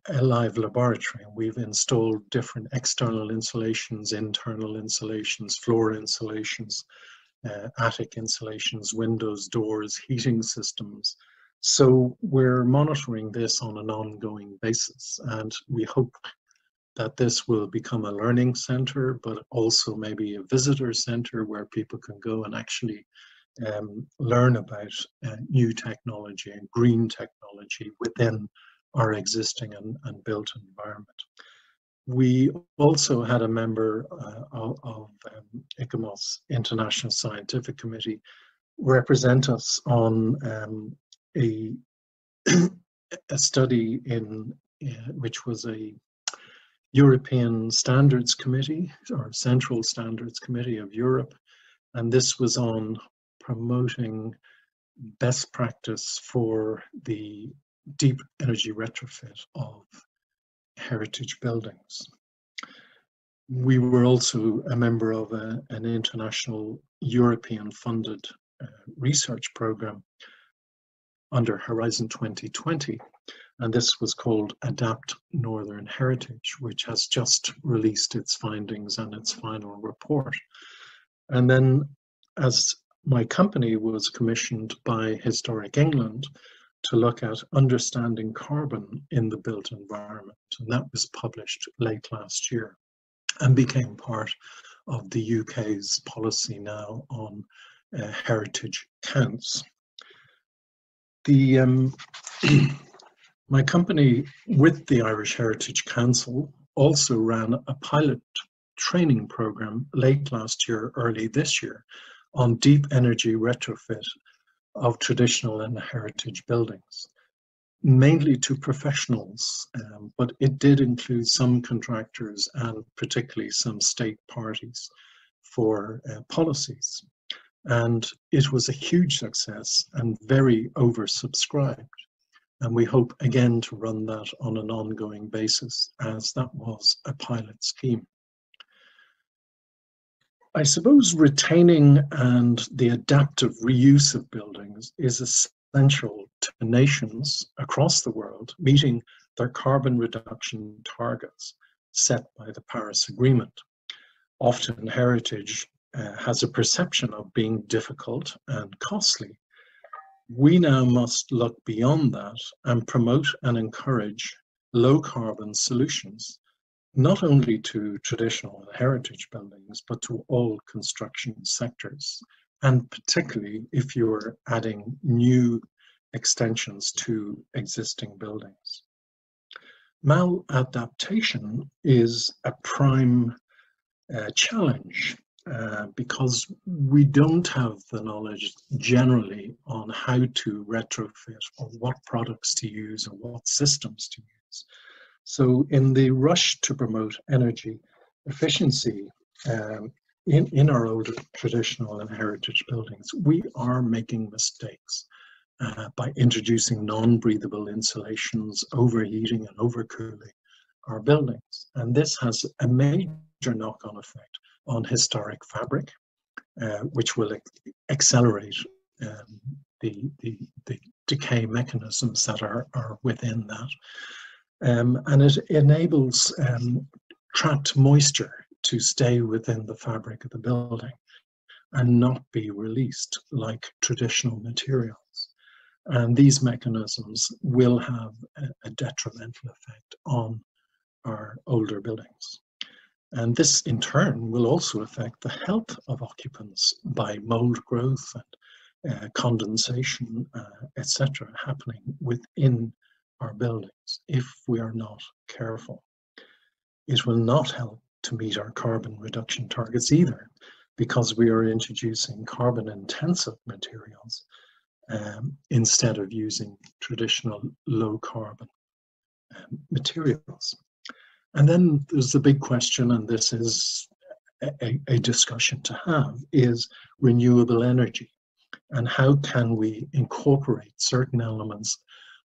a live laboratory. We've installed different external insulations, internal insulations, floor insulations, attic insulations, windows, doors, heating systems. So we're monitoring this on an ongoing basis, and we hope that this will become a learning center, but also maybe a visitor center where people can go and actually learn about new technology and green technology within our existing and built environment. We also had a member of ICOMOS International Scientific Committee represent us on a study in which was a European Standards Committee or Central Standards Committee of Europe, and this was on promoting best practice for the deep energy retrofit of heritage buildings. We were also a member of an international European funded research program under Horizon 2020, and this was called Adapt Northern Heritage, which has just released its findings and its final report. And then, as my company was commissioned by Historic England to look at understanding carbon in the built environment, and that was published late last year and became part of the UK's policy now on heritage counts. My company, with the Irish Heritage Council, also ran a pilot training program late last year, early this year, on deep energy retrofit of traditional and heritage buildings, mainly to professionals, but it did include some contractors and particularly some state parties for policies. And it was a huge success and very oversubscribed. And we hope again to run that on an ongoing basis, as that was a pilot scheme. I suppose retaining and the adaptive reuse of buildings is essential to nations across the world meeting their carbon reduction targets set by the Paris Agreement. Often heritage has a perception of being difficult and costly. We now must look beyond that and promote and encourage low carbon solutions, not only to traditional and heritage buildings, but to all construction sectors, and particularly if you were adding new extensions to existing buildings. Maladaptation is a prime challenge because we don't have the knowledge generally on how to retrofit or what products to use or what systems to use. So in the rush to promote energy efficiency in our old traditional and heritage buildings, we are making mistakes by introducing non-breathable insulations, overheating and overcooling our buildings. And this has a major knock-on effect on historic fabric, which will accelerate the decay mechanisms that are within that. And it enables trapped moisture to stay within the fabric of the building and not be released like traditional materials. And these mechanisms will have a detrimental effect on our older buildings. And this in turn will also affect the health of occupants by mold growth and condensation, etc., happening within our buildings if we are not careful. It will not help to meet our carbon reduction targets either, because we are introducing carbon intensive materials instead of using traditional low carbon materials. And then there's the big question, and this is a discussion to have, is renewable energy. And how can we incorporate certain elements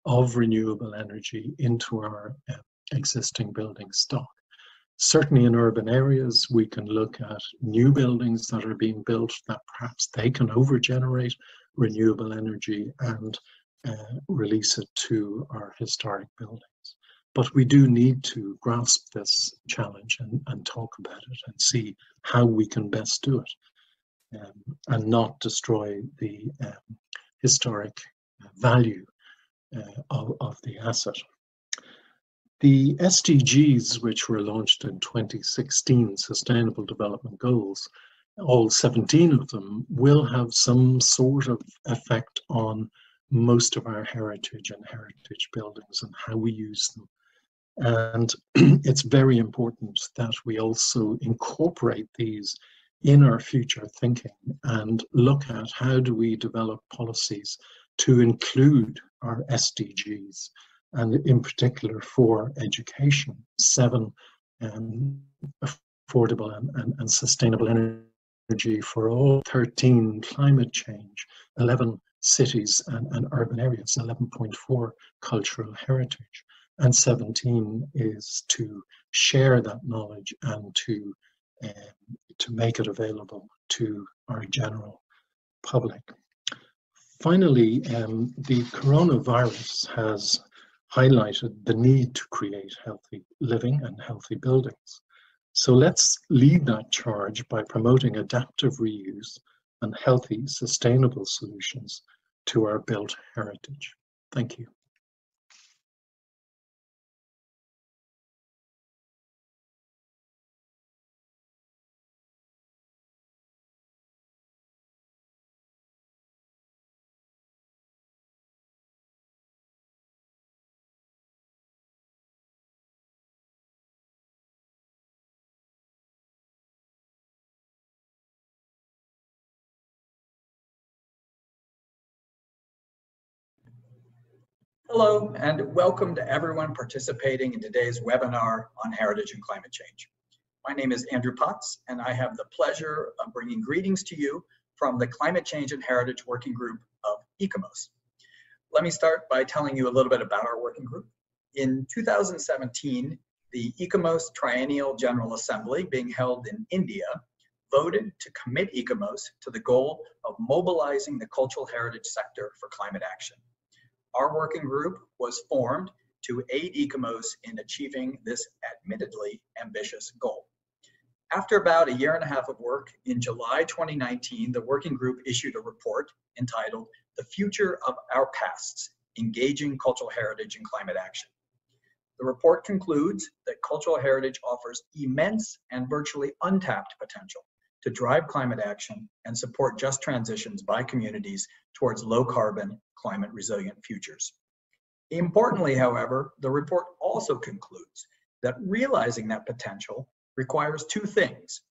of renewable energy into our existing building stock? Certainly in urban areas, we can look at new buildings that are being built that perhaps they can overgenerate renewable energy and release it to our historic buildings. But we do need to grasp this challenge and talk about it and see how we can best do it and not destroy the historic value of the asset. The SDGs, which were launched in 2016, Sustainable Development Goals, all 17 of them will have some sort of effect on most of our heritage and heritage buildings and how we use them. And it's very important that we also incorporate these in our future thinking and look at how do we develop policies to include our SDGs, and in particular for education, 7 affordable and sustainable energy for all, 13 climate change, 11 cities and urban areas, 11.4 cultural heritage. And 17 is to share that knowledge and to make it available to our general public. Finally, the coronavirus has highlighted the need to create healthy living and healthy buildings. So let's lead that charge by promoting adaptive reuse and healthy, sustainable solutions to our built heritage. Thank you. Hello, and welcome to everyone participating in today's webinar on heritage and climate change. My name is Andrew Potts, and I have the pleasure of bringing greetings to you from the Climate Change and Heritage Working Group of ICOMOS. Let me start by telling you a little bit about our working group. In 2017, the ICOMOS Triennial General Assembly, being held in India, voted to commit ICOMOS to the goal of mobilizing the cultural heritage sector for climate action. Our working group was formed to aid ICOMOS in achieving this admittedly ambitious goal. After about 1.5 years of work, in July 2019, the working group issued a report entitled The Future of Our Pasts, Engaging Cultural Heritage in Climate Action. The report concludes that cultural heritage offers immense and virtually untapped potential to drive climate action and support just transitions by communities towards low-carbon, climate-resilient futures. Importantly, however, the report also concludes that realizing that potential requires two things.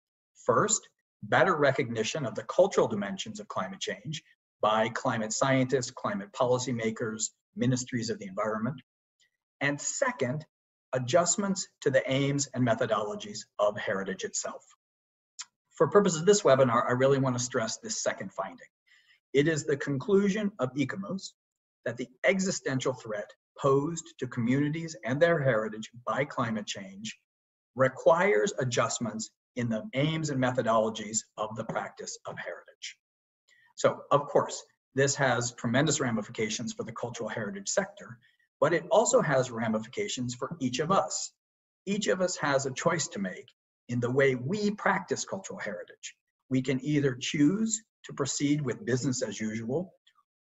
First, better recognition of the cultural dimensions of climate change by climate scientists, climate policymakers, ministries of the environment. And second, adjustments to the aims and methodologies of heritage itself. For purposes of this webinar, I really want to stress this second finding. It is the conclusion of ICOMOS that the existential threat posed to communities and their heritage by climate change requires adjustments in the aims and methodologies of the practice of heritage. So, of course, this has tremendous ramifications for the cultural heritage sector, but it also has ramifications for each of us. Each of us has a choice to make in the way we practice cultural heritage. We can either choose to proceed with business as usual,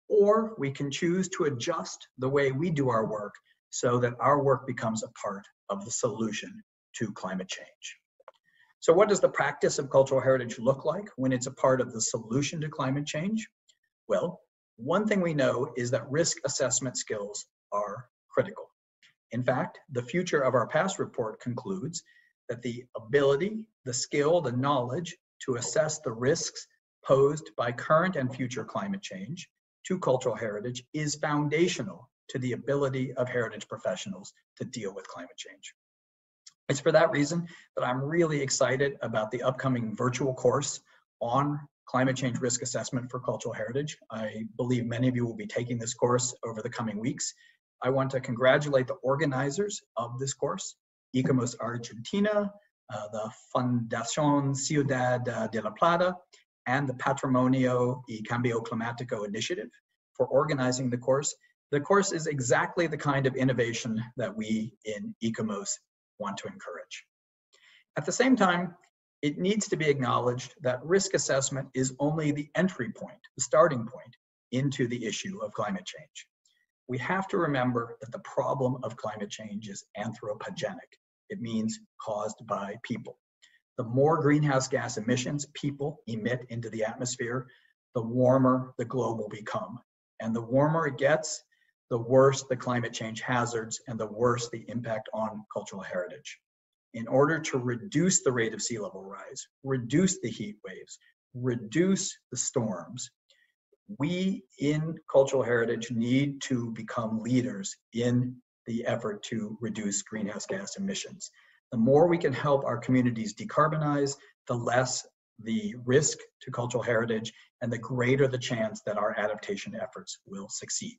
or we can choose to adjust the way we do our work so that our work becomes a part of the solution to climate change. So what does the practice of cultural heritage look like when it's a part of the solution to climate change? Well, one thing we know is that risk assessment skills are critical. In fact, the future of our past report concludes that the ability, the skill, the knowledge to assess the risks posed by current and future climate change to cultural heritage is foundational to the ability of heritage professionals to deal with climate change. It's for that reason that I'm really excited about the upcoming virtual course on climate change risk assessment for cultural heritage. I believe many of you will be taking this course over the coming weeks. I want to congratulate the organizers of this course, ICOMOS Argentina, the Fundación Ciudad de La Plata, and the Patrimonio y Cambio Climático Initiative for organizing the course. The course is exactly the kind of innovation that we in ICOMOS want to encourage. At the same time, it needs to be acknowledged that risk assessment is only the entry point, the starting point, into the issue of climate change. We have to remember that the problem of climate change is anthropogenic. It means caused by people. The more greenhouse gas emissions people emit into the atmosphere, the warmer the globe will become. And the warmer it gets, the worse the climate change hazards and the worse the impact on cultural heritage. In order to reduce the rate of sea level rise, reduce the heat waves, reduce the storms, we in cultural heritage need to become leaders in the effort to reduce greenhouse gas emissions. The more we can help our communities decarbonize, the less the risk to cultural heritage and the greater the chance that our adaptation efforts will succeed.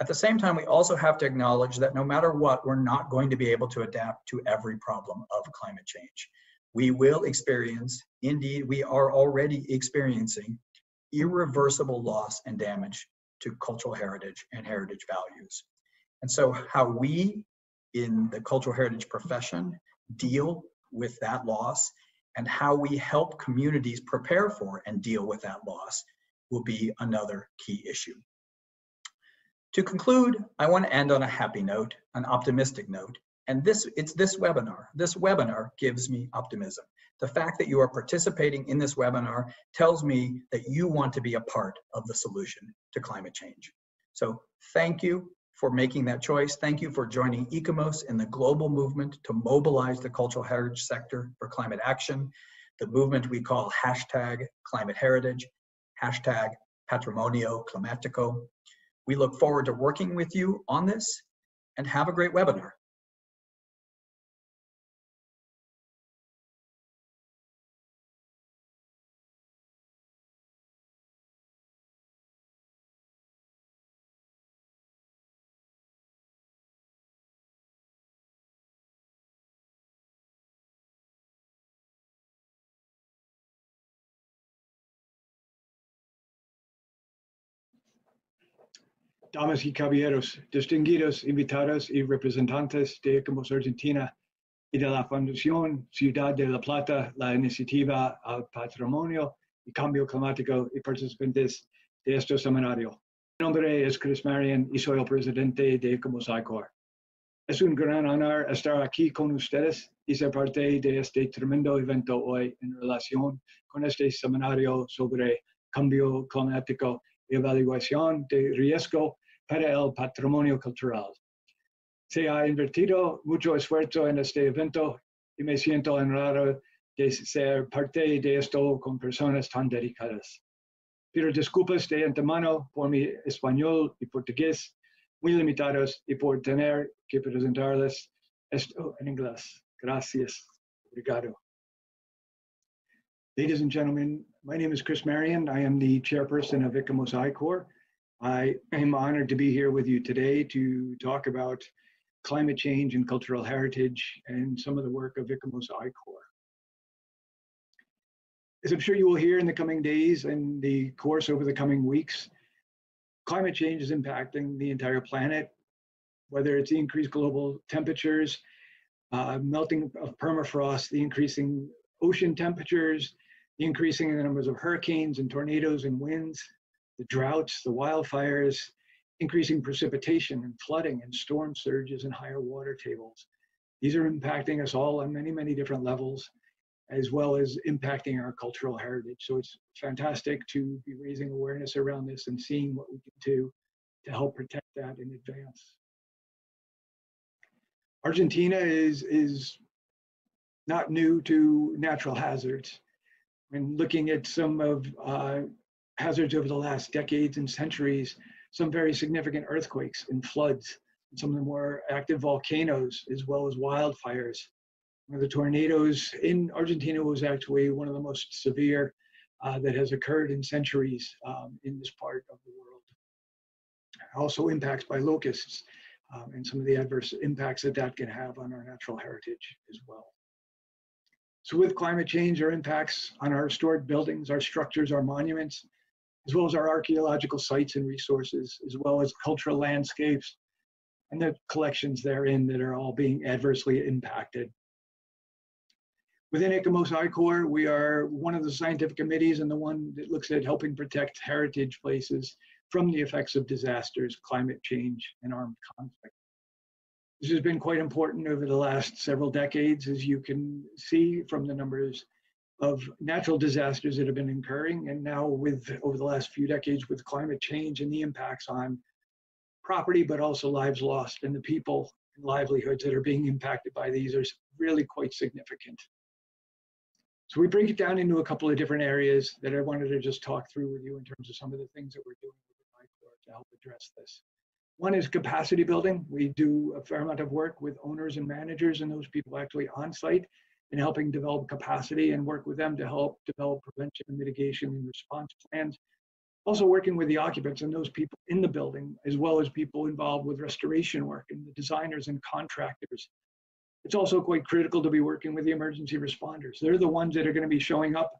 At the same time, we also have to acknowledge that no matter what, we're not going to be able to adapt to every problem of climate change. We will experience, indeed, we are already experiencing irreversible loss and damage to cultural heritage and heritage values. And so how we in the cultural heritage profession deal with that loss and how we help communities prepare for and deal with that loss will be another key issue. To conclude, I want to end on a happy note, an optimistic note, and it's this webinar. This webinar gives me optimism. The fact that you are participating in this webinar tells me that you want to be a part of the solution to climate change. So thank you for making that choice. Thank you for joining ICOMOS in the global movement to mobilize the cultural heritage sector for climate action, the movement we call #ClimateHeritage, #Patrimonio Climatico. We look forward to working with you on this, and have a great webinar. Damas y caballeros, distinguidos invitados y representantes de ICOMOS Argentina y de la Fundación Ciudad de La Plata, la Iniciativa al Patrimonio y Cambio Climático y participantes de este seminario. Mi nombre es Chris Marion y soy el presidente de ICOMOS ICORP. Es un gran honor estar aquí con ustedes y ser parte de este tremendo evento hoy en relación con este seminario sobre cambio climático y evaluación de riesgo para el patrimonio cultural. Se ha invertido mucho esfuerzo en este evento y me siento honrado de ser parte de esto con personas tan dedicadas. Pido disculpas de antemano por mi español y portugués muy limitados y por tener que presentarles esto en inglés. Gracias. Obrigado. Ladies and gentlemen, my name is Chris Marion. I am the chairperson of ICOMOS ICORP. I am honored to be here with you today to talk about climate change and cultural heritage and some of the work of ICOMOS ICORP. As I'm sure you will hear in the coming days and the course over the coming weeks, climate change is impacting the entire planet, whether it's the increased global temperatures, melting of permafrost, the increasing ocean temperatures, the increasing numbers of hurricanes and tornadoes and winds, the droughts, the wildfires, increasing precipitation and flooding and storm surges and higher water tables. These are impacting us all on many, many different levels, as well as impacting our cultural heritage. So it's fantastic to be raising awareness around this and seeing what we can do to help protect that in advance. Argentina is not new to natural hazards. When looking at some of hazards over the last decades and centuries, some very significant earthquakes and floods, and some of the more active volcanoes, as well as wildfires. One of the tornadoes in Argentina was actually one of the most severe that has occurred in centuries in this part of the world. Also impacts by locusts and some of the adverse impacts that that can have on our natural heritage as well. So with climate change, there are impacts on our historic buildings, our structures, our monuments, as well as our archaeological sites and resources, as well as cultural landscapes and the collections therein that are all being adversely impacted. Within ICOMOS ICORP, we are one of the scientific committees and the one that looks at helping protect heritage places from the effects of disasters, climate change, and armed conflict. This has been quite important over the last several decades, as you can see from the numbers of natural disasters that have been occurring, and now with over the last few decades with climate change and the impacts on property, but also lives lost, and the people and livelihoods that are being impacted by these are really quite significant. So we break it down into a couple of different areas that I wanted to just talk through with you in terms of some of the things that we're doing with ICORP to help address this. One is capacity building. We do a fair amount of work with owners and managers and those people actually on site and helping develop capacity and work with them to help develop prevention and mitigation and response plans. Also working with the occupants and those people in the building, as well as people involved with restoration work and the designers and contractors. It's also quite critical to be working with the emergency responders. They're the ones that are going to be showing up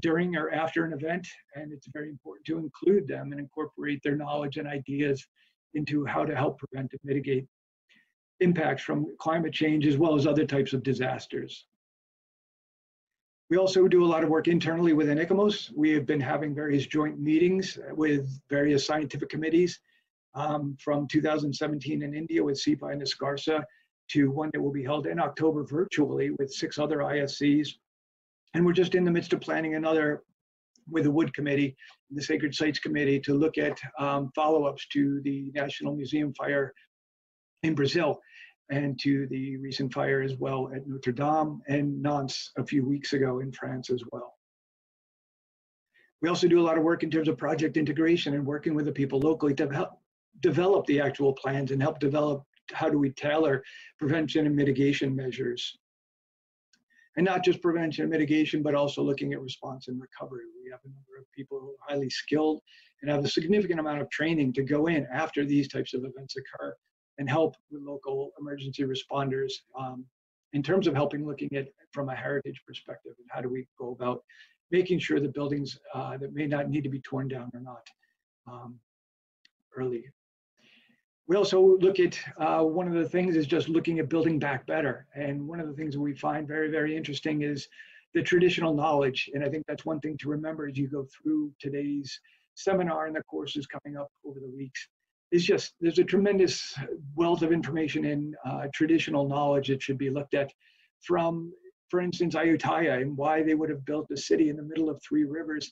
during or after an event, and it's very important to include them and incorporate their knowledge and ideas into how to help prevent and mitigate impacts from climate change as well as other types of disasters. We also do a lot of work internally within ICOMOS. We have been having various joint meetings with various scientific committees from 2017 in India with SEPA and ISCARSA, to one that will be held in October virtually with 6 other ISCs. And we're just in the midst of planning another with the Wood Committee, the Sacred Sites Committee, to look at follow-ups to the National Museum fire in Brazil and to the recent fire as well at Notre Dame and Nantes a few weeks ago in France as well. We also do a lot of work in terms of project integration and working with the people locally to help develop the actual plans and help develop how do we tailor prevention and mitigation measures. And not just prevention and mitigation, but also looking at response and recovery. We have a number of people who are highly skilled and have a significant amount of training to go in after these types of events occur and help with local emergency responders in terms of helping looking at from a heritage perspective and how do we go about making sure the buildings that may not need to be torn down or not early. We also look at one of the things is just looking at building back better. And one of the things that we find very, very interesting is the traditional knowledge. And I think that's one thing to remember as you go through today's seminar and the courses coming up over the weeks it's just, there's a tremendous wealth of information and traditional knowledge that should be looked at from, for instance, Ayutthaya and why they would have built a city in the middle of three rivers.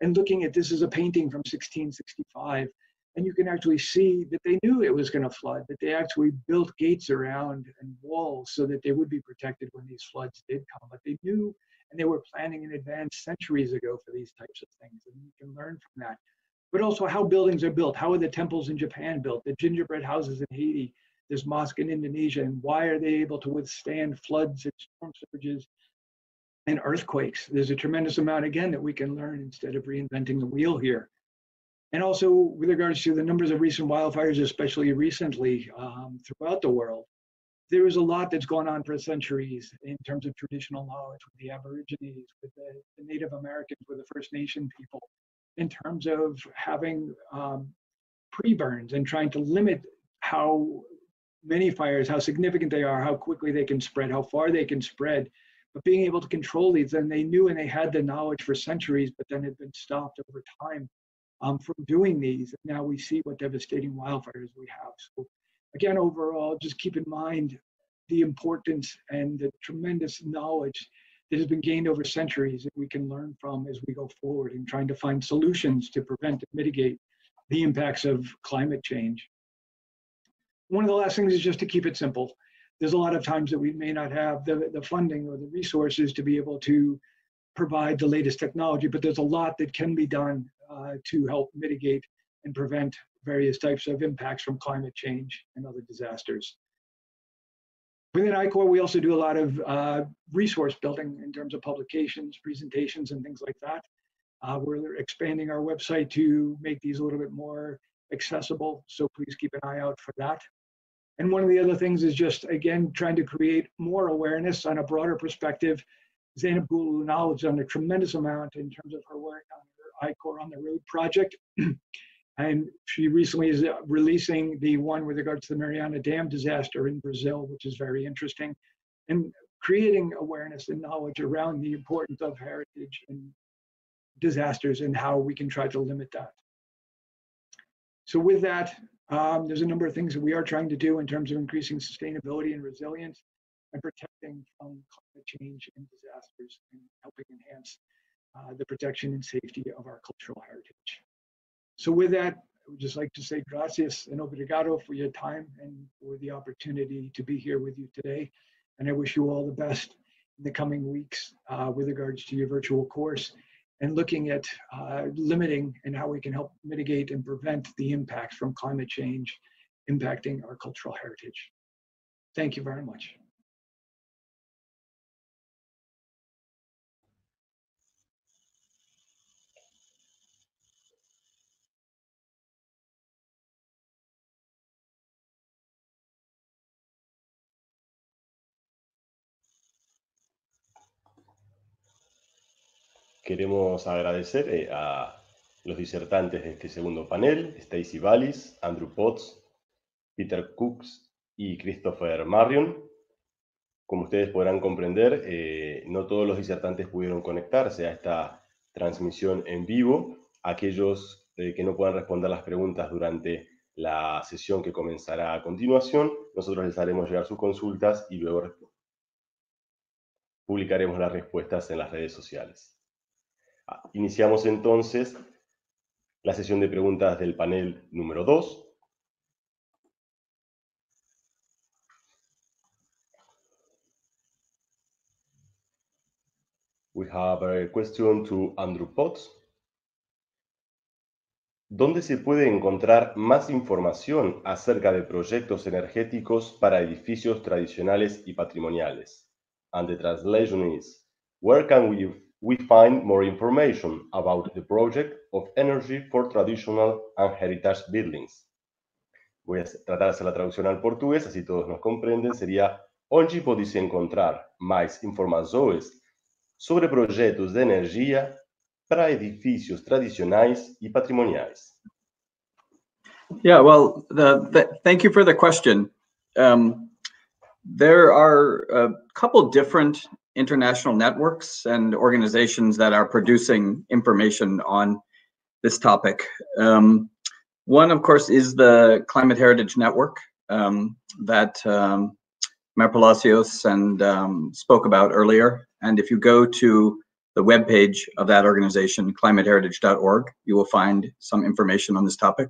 And looking at this as a painting from 1665, and you can actually see that they knew it was going to flood, that they actually built gates around and walls so that they would be protected when these floods did come. But they knew, and they were planning in advance centuries ago for these types of things, and you can learn from that. But also how buildings are built, how are the temples in Japan built, the gingerbread houses in Haiti, this mosque in Indonesia, and why are they able to withstand floods and storm surges and earthquakes? There's a tremendous amount, again, that we can learn instead of reinventing the wheel here. And also with regards to the numbers of recent wildfires, especially recently throughout the world, there is a lot that's gone on for centuries in terms of traditional knowledge with the Aborigines, with the Native Americans, with the First Nation people, in terms of having pre-burns and trying to limit how many fires, how significant they are, how quickly they can spread, how far they can spread, but being able to control these. And they knew and they had the knowledge for centuries, but then had been stopped over time from doing these. And now we see what devastating wildfires we have. So again, overall, just keep in mind the importance and the tremendous knowledge that has been gained over centuries that we can learn from as we go forward in trying to find solutions to prevent and mitigate the impacts of climate change. One of the last things is just to keep it simple. There's a lot of times that we may not have the funding or the resources to be able to provide the latest technology, but there's a lot that can be done to help mitigate and prevent various types of impacts from climate change and other disasters. Within ICOR, we also do a lot of resource building in terms of publications, presentations, and things like that. We're expanding our website to make these a little bit more accessible, so please keep an eye out for that. And one of the other things is just, again, trying to create more awareness on a broader perspective. Zeynep Gül Ünal has done a tremendous amount in terms of her work on her ICOR on the Road project. And she recently is releasing the one with regards to the Mariana Dam disaster in Brazil, which is very interesting, and creating awareness and knowledge around the importance of heritage and disasters and how we can try to limit that. So with that, there's a number of things that we are trying to do in terms of increasing sustainability and resilience and protecting from climate change and disasters and helping enhance the protection and safety of our cultural heritage. So with that, I would just like to say gracias and obrigado for your time and for the opportunity to be here with you today. And I wish you all the best in the coming weeks with regards to your virtual course and looking at limiting and how we can help mitigate and prevent the impacts from climate change impacting our cultural heritage. Thank you very much. Queremos agradecer a los disertantes de este segundo panel, Stacey Vallis, Andrew Potts, Peter Cook y Christopher Marion. Como ustedes podrán comprender, no todos los disertantes pudieron conectarse a esta transmisión en vivo. Aquellos que no puedan responder las preguntas durante la sesión que comenzará a continuación, nosotros les haremos llegar sus consultas y luego publicaremos las respuestas en las redes sociales. Iniciamos entonces la sesión de preguntas del panel número 2. We have a question to Andrew Potts. ¿Dónde se puede encontrar más información acerca de proyectos energéticos para edificios tradicionales y patrimoniales? And the translation is, where can we find more information about the project of energy for traditional and heritage buildings? Voy a tratar de hacer la traducción al portugués, así todos nos comprenden. Sería, onde pode-se encontrar mais informações sobre projetos de energia para edifícios tradicionais e patrimoniais? Yeah, well, thank you for the question. There are a couple different international networks and organizations that are producing information on this topic. One, of course, is the Climate Heritage Network that Mayor Palacios and spoke about earlier. And if you go to the webpage of that organization, climateheritage.org, you will find some information on this topic.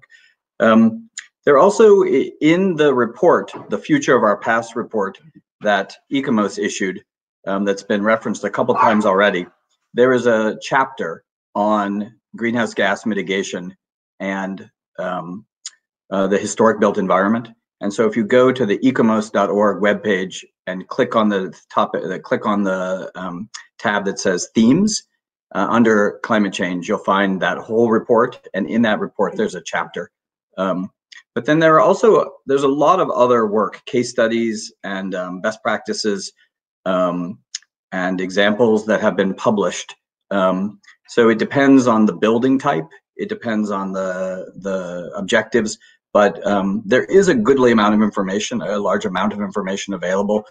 There also, in the report, the Future of Our Past report that ICOMOS issued, that's been referenced a couple times already, there is a chapter on greenhouse gas mitigation and the historic built environment. And so if you go to the ICOMOS.org webpage and click on the topic, click on the tab that says themes under climate change, you'll find that whole report. And in that report, there's a chapter. But then there are also, there's a lot of other work, case studies and best practices and examples that have been published. So it depends on the building type. It depends on the objectives, but there is a goodly amount of information, a large amount of information available.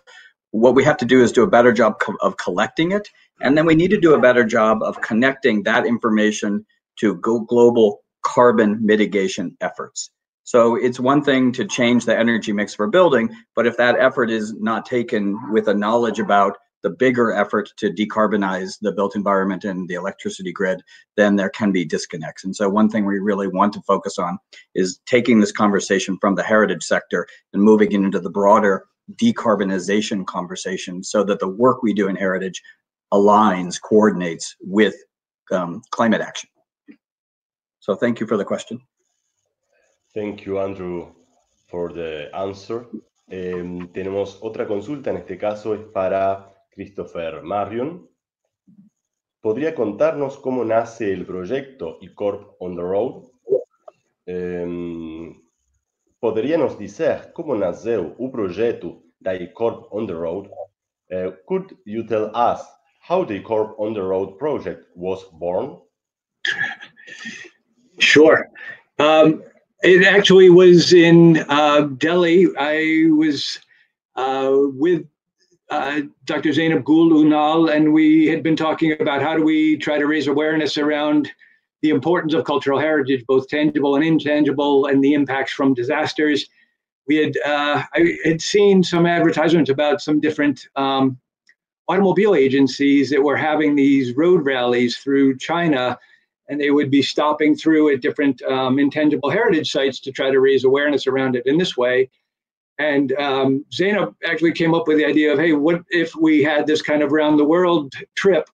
What we have to do is do a better job of collecting it, and then we need to do a better job of connecting that information to global carbon mitigation efforts. So it's one thing to change the energy mix for building, but if that effort is not taken with a knowledge about the bigger effort to decarbonize the built environment and the electricity grid, then there can be disconnects. And so one thing we really want to focus on is taking this conversation from the heritage sector and moving it into the broader decarbonization conversation so that the work we do in heritage aligns, coordinates with climate action. So thank you for the question. Thank you, Andrew, for the answer. Tenemos otra consulta, en este caso es para Christopher Marion. ¿Podría contarnos cómo nace el proyecto ICORP on the Road? ¿Poderia nos dizer como nasceu o projeto da ICORP on the Road? Could you tell us how the ICORP on the Road project was born? Sure. It actually was in Delhi. I was with Dr. Zeynep Gül Ünal, and we had been talking about how do we try to raise awareness around the importance of cultural heritage, both tangible and intangible, and the impacts from disasters. We had I had seen some advertisements about some different automobile agencies that were having these road rallies through China, and they would be stopping through at different intangible heritage sites to try to raise awareness around it in this way. And Zeynep actually came up with the idea of, hey, what if we had this kind of round the world trip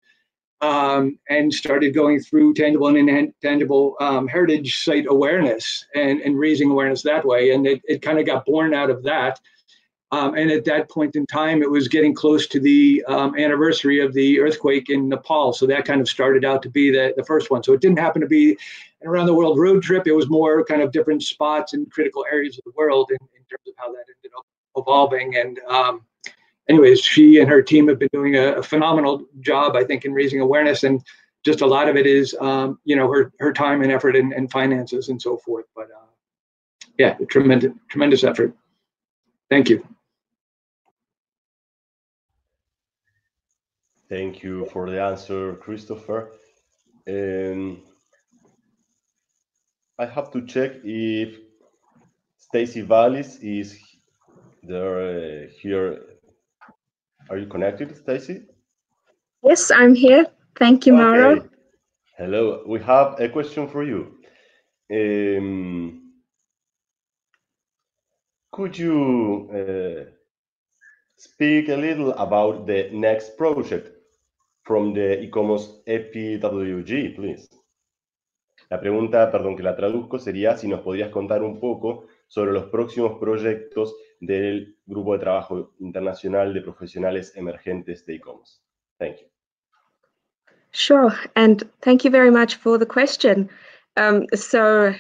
and started going through tangible and intangible heritage site awareness and raising awareness that way. And it kind of got born out of that. And at that point in time, it was getting close to the anniversary of the earthquake in Nepal. So that kind of started out to be the first one. So it didn't happen to be an around the world road trip. It was more kind of different spots in critical areas of the world in terms of how that ended up evolving. And anyways, she and her team have been doing a phenomenal job, I think, in raising awareness. And just a lot of it is, you know, her time and effort and finances and so forth. But yeah, a tremendous effort. Thank you. Thank you for the answer, Christopher. I have to check if Stacey Vallis is there here. Are you connected, Stacey? Yes, I'm here. Thank you, Mauro. Okay. Hello, we have a question for you. Could you speak a little about the next project from the ICOMOS EPWG, please? La pregunta, perdón que la traduzco, sería si nos podrías contar un poco sobre los próximos proyectos del Grupo de Trabajo Internacional de Profesionales Emergentes de ICOMOS. Thank you. Sure, and thank you very much for the question. So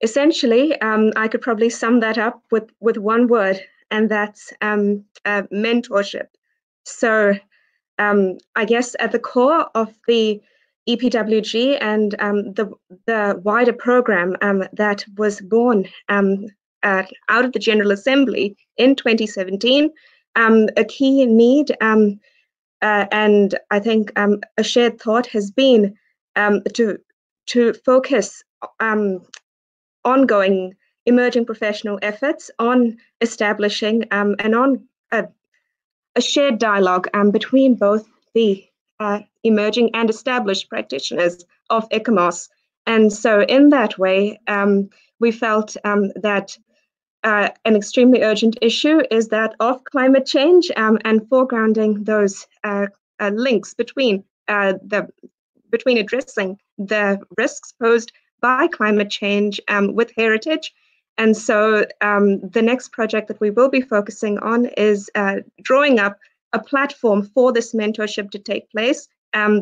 essentially, I could probably sum that up with one word, and that's mentorship. So I guess at the core of the EPWG and the wider program that was born out of the General Assembly in 2017, a key need and I think a shared thought has been to focus ongoing emerging professional efforts on establishing and on a shared dialogue between both the emerging and established practitioners of ICOMOS. And so in that way, we felt that an extremely urgent issue is that of climate change and foregrounding those links between between addressing the risks posed by climate change with heritage. And so the next project that we will be focusing on is drawing up a platform for this mentorship to take place,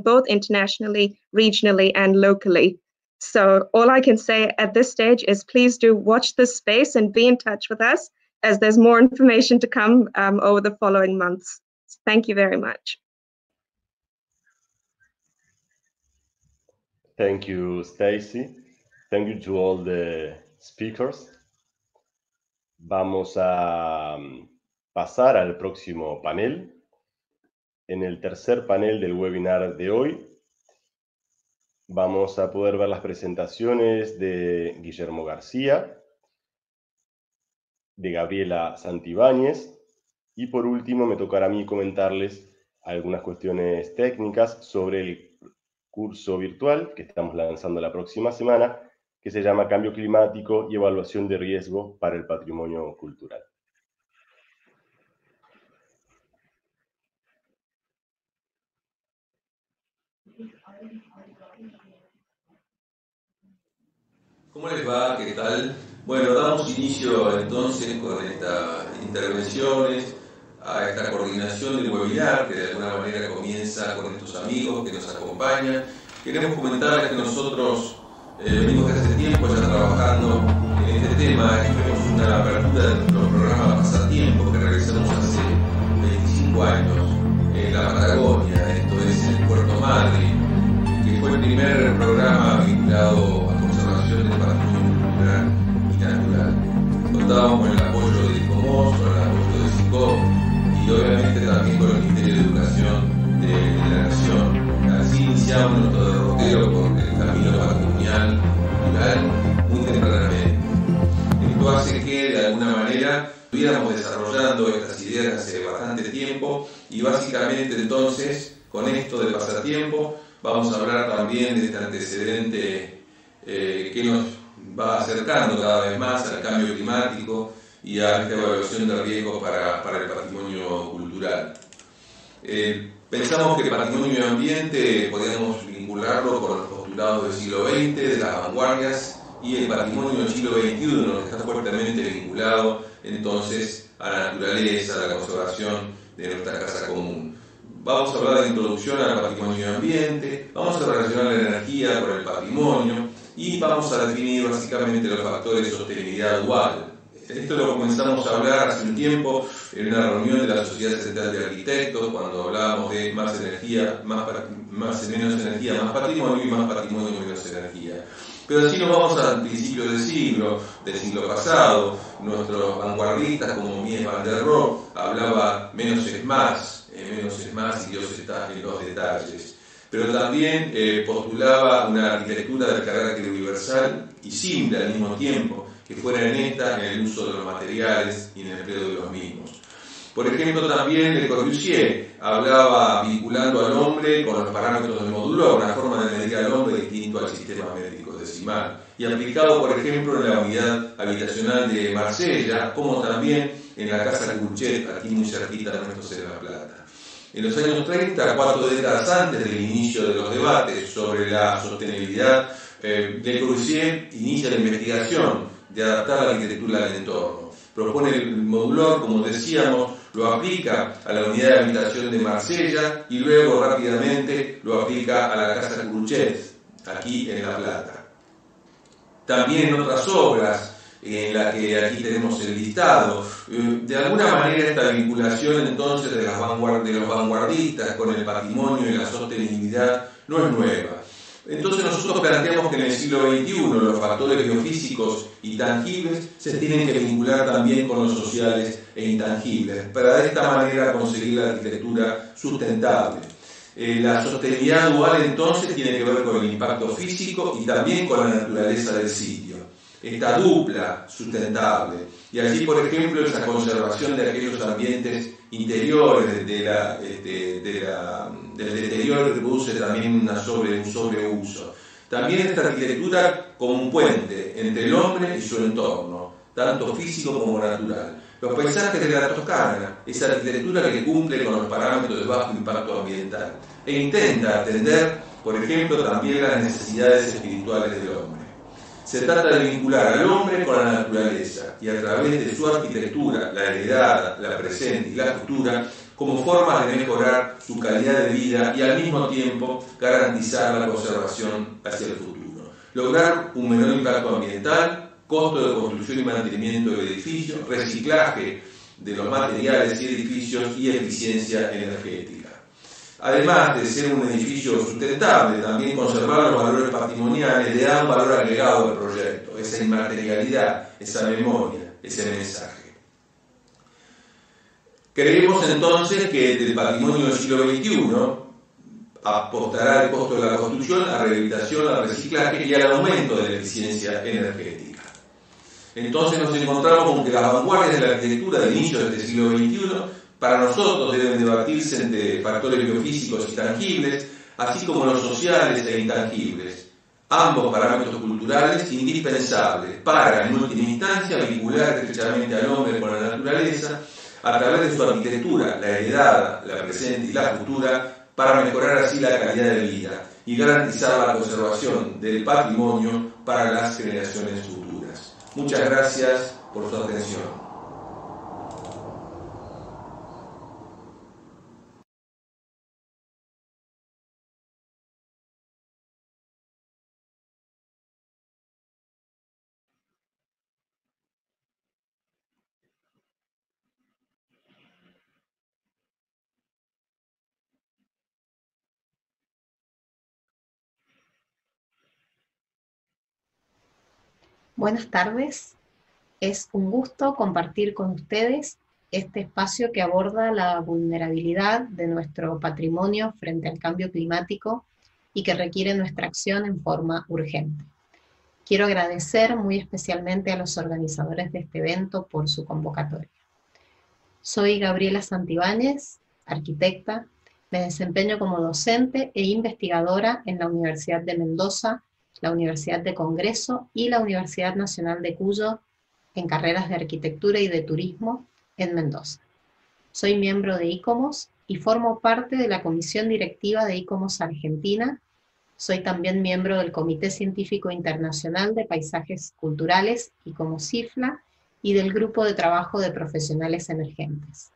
both internationally, regionally, and locally. So all I can say at this stage is please do watch this space and be in touch with us, as there's more information to come over the following months. Thank you very much. Thank you, Stacey. Thank you to all the speakers. Vamos a pasar al próximo panel. En el tercer panel del webinar de hoy, vamos a poder ver las presentaciones de Guillermo García, de Gabriela Santibáñez, y por último me tocará a mí comentarles algunas cuestiones técnicas sobre el curso virtual que estamos lanzando la próxima semana, que se llama Cambio Climático y Evaluación de Riesgo para el Patrimonio Cultural. ¿Cómo les va? ¿Qué tal? Bueno, damos inicio entonces con estas intervenciones, a esta coordinación del webinar que de alguna manera comienza con estos amigos que nos acompañan. Queremos comentarles que nosotros venimos desde hace tiempo ya trabajando en este tema. Aquí vemos una apertura de nuestro programa Pasatiempo que realizamos hace 25 años en la Patagonia, esto es en Puerto Madryn, que fue el primer programa vinculado a conservación del patrimonio cultural y natural. Contábamos con el apoyo de ICOMOS, con el apoyo de SICOP y obviamente también con el Ministerio de Educación de la Nación. Así iniciamos nuestro derrotero por el camino patrimonial cultural muy tempranamente. Esto hace que de alguna manera estuviéramos desarrollando estas ideas hace bastante tiempo y básicamente entonces con esto de pasatiempo vamos a hablar también de este antecedente que nos va acercando cada vez más al cambio climático y a esta evaluación de riesgos para el patrimonio cultural. Pensamos que patrimonio y medio ambiente podemos vincularlo con los postulados del siglo XX, de las vanguardias, y el patrimonio del siglo XXI, que está fuertemente vinculado entonces a la naturaleza, a la conservación de nuestra casa común. Vamos a hablar de introducción al patrimonio y ambiente, vamos a relacionar la energía con el patrimonio y vamos a definir básicamente los factores de sostenibilidad dual. Esto lo comenzamos a hablar hace un tiempo en una reunión de la Sociedad Central de Arquitectos, cuando hablábamos de más energía, menos energía, más patrimonio, y más patrimonio, menos energía. Pero así nos vamos a principios del siglo pasado. Nuestros vanguardistas como Mies van der Rohe hablaba menos es más y Dios está en los detalles. Pero también postulaba una arquitectura de carácter universal y simple al mismo tiempo, que fuera honesta en el uso de los materiales y en el empleo de los mismos. Por ejemplo, también Le Corbusier hablaba vinculando al hombre con los parámetros del modulor, una forma de medir al hombre distinto al sistema métrico decimal, y aplicado, por ejemplo, en la unidad habitacional de Marsella, como también en la Casa Couchet, aquí muy cerquita de nuestro Ciudad de La Plata. En los años 30, 4 décadas antes del inicio de los debates sobre la sostenibilidad, Le Corbusier inicia la investigación de adaptar la arquitectura al entorno. Propone el modulor, como decíamos, lo aplica a la unidad de habitación de Marsella y luego rápidamente lo aplica a la Casa Couchet, aquí en La Plata. También en otras obras, en las que aquí tenemos el listado, de alguna manera esta vinculación entonces de los vanguardistas con el patrimonio y la sostenibilidad no es nueva. Entonces nosotros planteamos que en el siglo XXI los factores biofísicos y tangibles se tienen que vincular también con los sociales e intangibles, para de esta manera conseguir la arquitectura sustentable. La sostenibilidad dual entonces tiene que ver con el impacto físico y también con la naturaleza del sitio. esta dupla sustentable. Y así, por ejemplo, esa conservación de aquellos ambientes interiores del deterioro que produce también un sobreuso. También esta arquitectura como un puente entre el hombre y su entorno, tanto físico como natural. Los paisajes de la Toscana, esa arquitectura que cumple con los parámetros de bajo impacto ambiental e intenta atender, por ejemplo, también las necesidades espirituales del hombre. Se trata de vincular al hombre con la naturaleza y a través de su arquitectura, la heredada, la presente y la futura, como formas de mejorar su calidad de vida y al mismo tiempo garantizar la conservación hacia el futuro. Lograr un menor impacto ambiental, costo de construcción y mantenimiento de edificios, reciclaje de los materiales y edificios y eficiencia energética. Además de ser un edificio sustentable, también conservar los valores patrimoniales le da un valor agregado al proyecto, esa inmaterialidad, esa memoria, ese mensaje. Creemos entonces que del patrimonio del siglo XXI apostará el costo de la construcción, a rehabilitación, al reciclaje y al aumento de la eficiencia energética. Entonces nos encontramos con que las vanguardias de la arquitectura del inicio de este siglo XXI para nosotros deben debatirse entre factores biofísicos y tangibles, así como los sociales e intangibles, ambos parámetros culturales indispensables para, en última instancia, vincular estrechamente al hombre con la naturaleza a través de su arquitectura, la heredada, la presente y la futura, para mejorar así la calidad de vida y garantizar la conservación del patrimonio para las generaciones futuras. Muchas gracias por su atención. Buenas tardes, es un gusto compartir con ustedes este espacio que aborda la vulnerabilidad de nuestro patrimonio frente al cambio climático y que requiere nuestra acción en forma urgente. Quiero agradecer muy especialmente a los organizadores de este evento por su convocatoria. Soy Gabriela Santibáñez, arquitecta, me desempeño como docente e investigadora en la Universidad de Mendoza, la Universidad de Congreso y la Universidad Nacional de Cuyo en carreras de Arquitectura y de Turismo en Mendoza. Soy miembro de ICOMOS y formo parte de la Comisión Directiva de ICOMOS Argentina. Soy también miembro del Comité Científico Internacional de Paisajes Culturales, ICOMOS IFLA, y del Grupo de Trabajo de Profesionales Emergentes.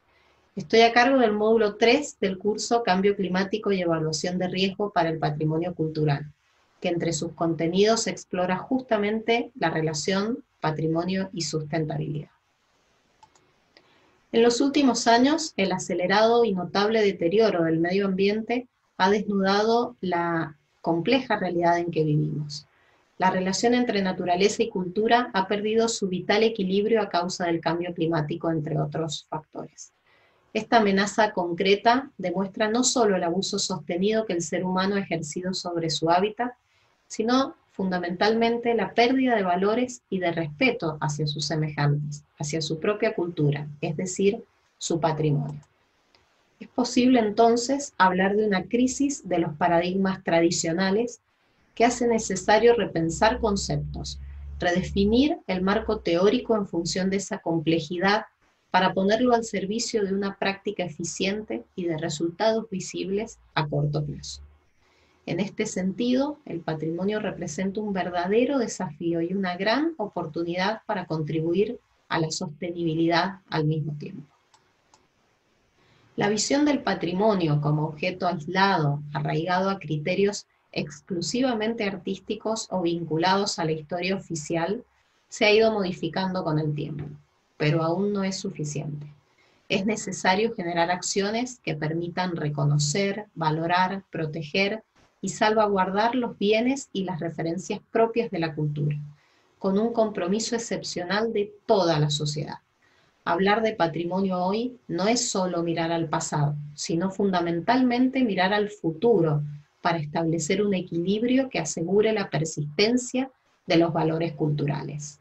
Estoy a cargo del módulo 3 del curso Cambio Climático y Evaluación de Riesgo para el Patrimonio Cultural, que entre sus contenidos se explora justamente la relación patrimonio y sustentabilidad. En los últimos años, el acelerado y notable deterioro del medio ambiente ha desnudado la compleja realidad en que vivimos. La relación entre naturaleza y cultura ha perdido su vital equilibrio a causa del cambio climático, entre otros factores. Esta amenaza concreta demuestra no solo el abuso sostenido que el ser humano ha ejercido sobre su hábitat, sino fundamentalmente la pérdida de valores y de respeto hacia sus semejantes, hacia su propia cultura, es decir, su patrimonio. Es posible entonces hablar de una crisis de los paradigmas tradicionales que hace necesario repensar conceptos, redefinir el marco teórico en función de esa complejidad para ponerlo al servicio de una práctica eficiente y de resultados visibles a corto plazo. En este sentido, el patrimonio representa un verdadero desafío y una gran oportunidad para contribuir a la sostenibilidad al mismo tiempo. La visión del patrimonio como objeto aislado, arraigado a criterios exclusivamente artísticos o vinculados a la historia oficial, se ha ido modificando con el tiempo, pero aún no es suficiente. Es necesario generar acciones que permitan reconocer, valorar, proteger y salvaguardar los bienes y las referencias propias de la cultura, con un compromiso excepcional de toda la sociedad. Hablar de patrimonio hoy no es solo mirar al pasado, sino fundamentalmente mirar al futuro para establecer un equilibrio que asegure la persistencia de los valores culturales.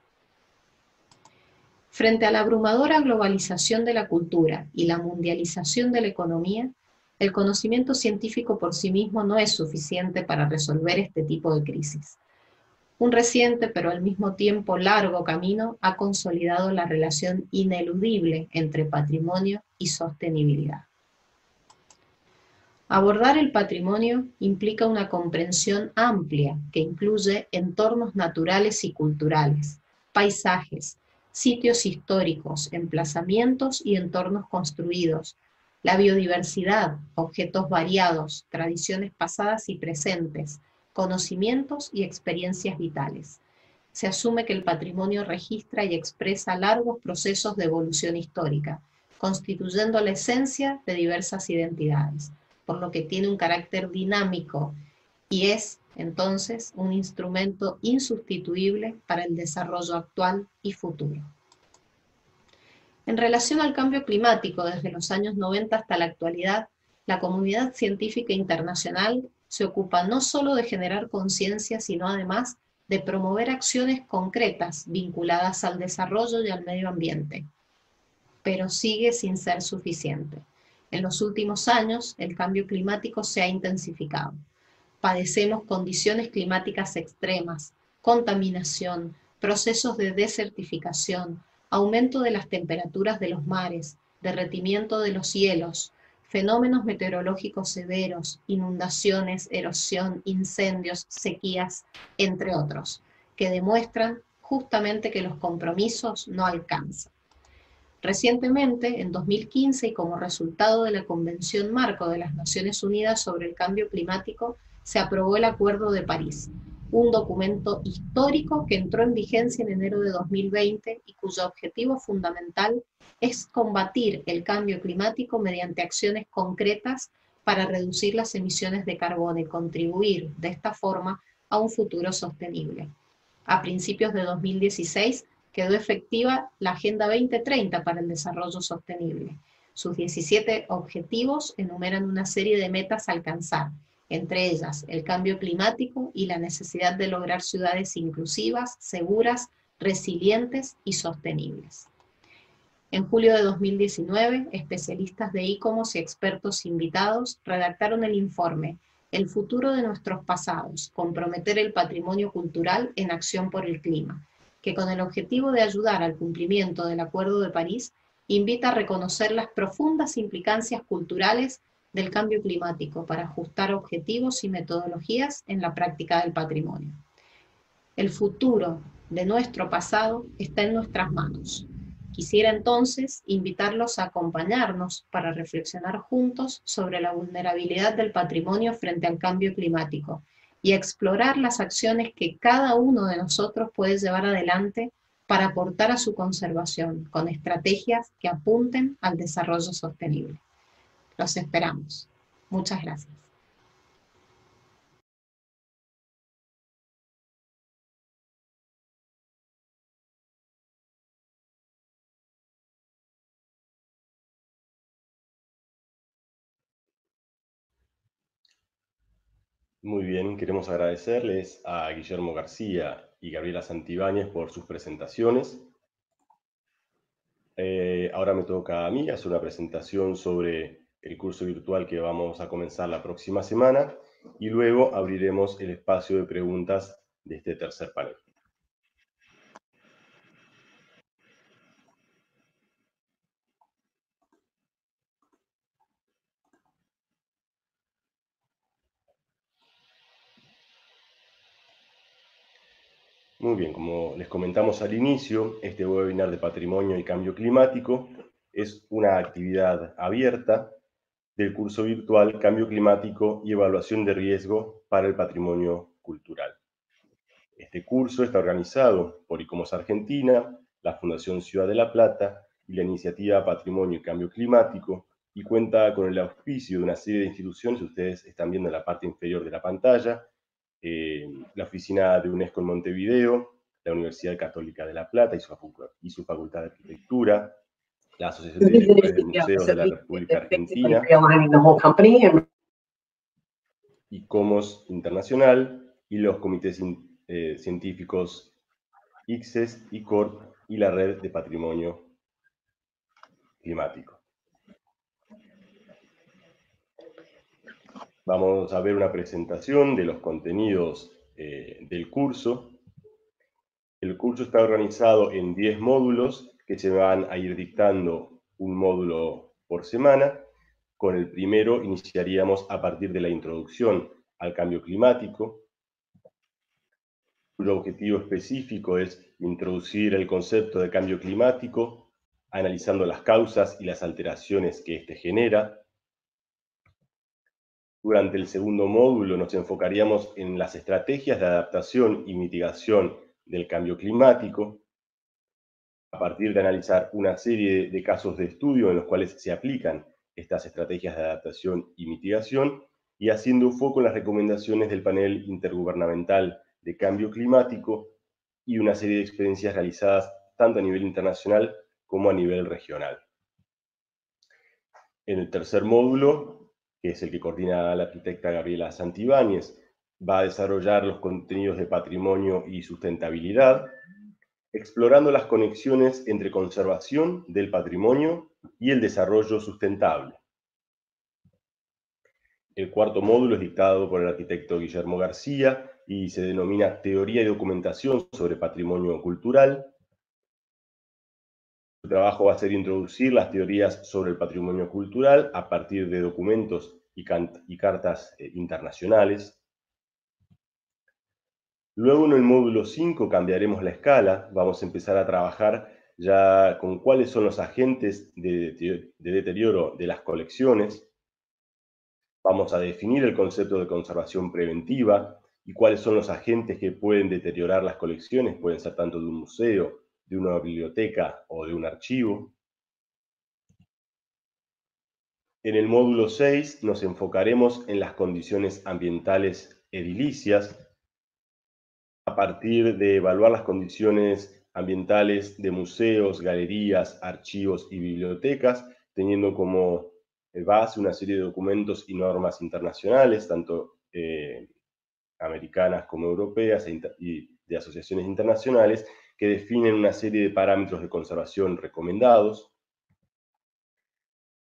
Frente a la abrumadora globalización de la cultura y la mundialización de la economía, el conocimiento científico por sí mismo no es suficiente para resolver este tipo de crisis. Un reciente, pero al mismo tiempo largo camino ha consolidado la relación ineludible entre patrimonio y sostenibilidad. Abordar el patrimonio implica una comprensión amplia que incluye entornos naturales y culturales, paisajes, sitios históricos, emplazamientos y entornos construidos, la biodiversidad, objetos variados, tradiciones pasadas y presentes, conocimientos y experiencias vitales. Se asume que el patrimonio registra y expresa largos procesos de evolución histórica, constituyendo la esencia de diversas identidades, por lo que tiene un carácter dinámico y es, entonces, un instrumento insustituible para el desarrollo actual y futuro. En relación al cambio climático desde los años 90 hasta la actualidad, la comunidad científica internacional se ocupa no solo de generar conciencia, sino además de promover acciones concretas vinculadas al desarrollo y al medio ambiente. Pero sigue sin ser suficiente. En los últimos años, el cambio climático se ha intensificado. Padecemos condiciones climáticas extremas, contaminación, procesos de desertificación, aumento de las temperaturas de los mares, derretimiento de los hielos, fenómenos meteorológicos severos, inundaciones, erosión, incendios, sequías, entre otros, que demuestran justamente que los compromisos no alcanzan. Recientemente, en 2015, y como resultado de la Convención Marco de las Naciones Unidas sobre el Cambio Climático, se aprobó el Acuerdo de París, un documento histórico que entró en vigencia en enero de 2020 y cuyo objetivo fundamental es combatir el cambio climático mediante acciones concretas para reducir las emisiones de carbono y contribuir de esta forma a un futuro sostenible. A principios de 2016 quedó efectiva la Agenda 2030 para el Desarrollo Sostenible. Sus 17 objetivos enumeran una serie de metas a alcanzar, entre ellas el cambio climático y la necesidad de lograr ciudades inclusivas, seguras, resilientes y sostenibles. En julio de 2019, especialistas de ICOMOS y expertos invitados redactaron el informe El futuro de nuestros pasados, comprometer el patrimonio cultural en acción por el clima, que con el objetivo de ayudar al cumplimiento del Acuerdo de París, invita a reconocer las profundas implicancias culturales del cambio climático para ajustar objetivos y metodologías en la práctica del patrimonio. El futuro de nuestro pasado está en nuestras manos. Quisiera entonces invitarlos a acompañarnos para reflexionar juntos sobre la vulnerabilidad del patrimonio frente al cambio climático y a explorar las acciones que cada uno de nosotros puede llevar adelante para aportar a su conservación con estrategias que apunten al desarrollo sostenible. Los esperamos. Muchas gracias. Muy bien, queremos agradecerles a Guillermo García y Gabriela Santibáñez por sus presentaciones. Ahora me toca a mí hacer una presentación sobre el curso virtual que vamos a comenzar la próxima semana, y luego abriremos el espacio de preguntas de este tercer panel. Muy bien, como les comentamos al inicio, este webinar de Patrimonio y Cambio Climático es una actividad abierta del curso virtual Cambio Climático y Evaluación de Riesgo para el Patrimonio Cultural. Este curso está organizado por ICOMOS Argentina, la Fundación Ciudad de La Plata y la Iniciativa Patrimonio y Cambio Climático, y cuenta con el auspicio de una serie de instituciones. Ustedes están viendo en la parte inferior de la pantalla, la oficina de UNESCO en Montevideo, la Universidad Católica de La Plata y su Facultad de Arquitectura, la Asociación de Directores de Museos de la República Argentina, ICOMOS Internacional y los comités científicos, ISCES, ICORP y la Red de Patrimonio Climático. Vamos a ver una presentación de los contenidos del curso. El curso está organizado en 10 módulos que se van a ir dictando un módulo por semana. Con el primero iniciaríamos a partir de la introducción al cambio climático, cuyo objetivo específico es introducir el concepto de cambio climático, analizando las causas y las alteraciones que éste genera. Durante el segundo módulo nos enfocaríamos en las estrategias de adaptación y mitigación del cambio climático, a partir de analizar una serie de casos de estudio en los cuales se aplican estas estrategias de adaptación y mitigación, y haciendo un foco en las recomendaciones del panel intergubernamental de cambio climático y una serie de experiencias realizadas tanto a nivel internacional como a nivel regional. En el tercer módulo, que es el que coordina la arquitecta Gabriela Santibáñez, va a desarrollar los contenidos de patrimonio y sustentabilidad, explorando las conexiones entre conservación del patrimonio y el desarrollo sustentable. El cuarto módulo es dictado por el arquitecto Guillermo García y se denomina Teoría y Documentación sobre Patrimonio Cultural. Su trabajo va a ser introducir las teorías sobre el patrimonio cultural a partir de documentos y cartas internacionales. Luego, en el módulo 5 cambiaremos la escala. Vamos a empezar a trabajar ya con cuáles son los agentes de deterioro de las colecciones. Vamos a definir el concepto de conservación preventiva y cuáles son los agentes que pueden deteriorar las colecciones. Pueden ser tanto de un museo, de una biblioteca o de un archivo. En el módulo 6 nos enfocaremos en las condiciones ambientales edilicias, a partir de evaluar las condiciones ambientales de museos, galerías, archivos y bibliotecas, teniendo como base una serie de documentos y normas internacionales, tanto americanas como europeas y de asociaciones internacionales, que definen una serie de parámetros de conservación recomendados.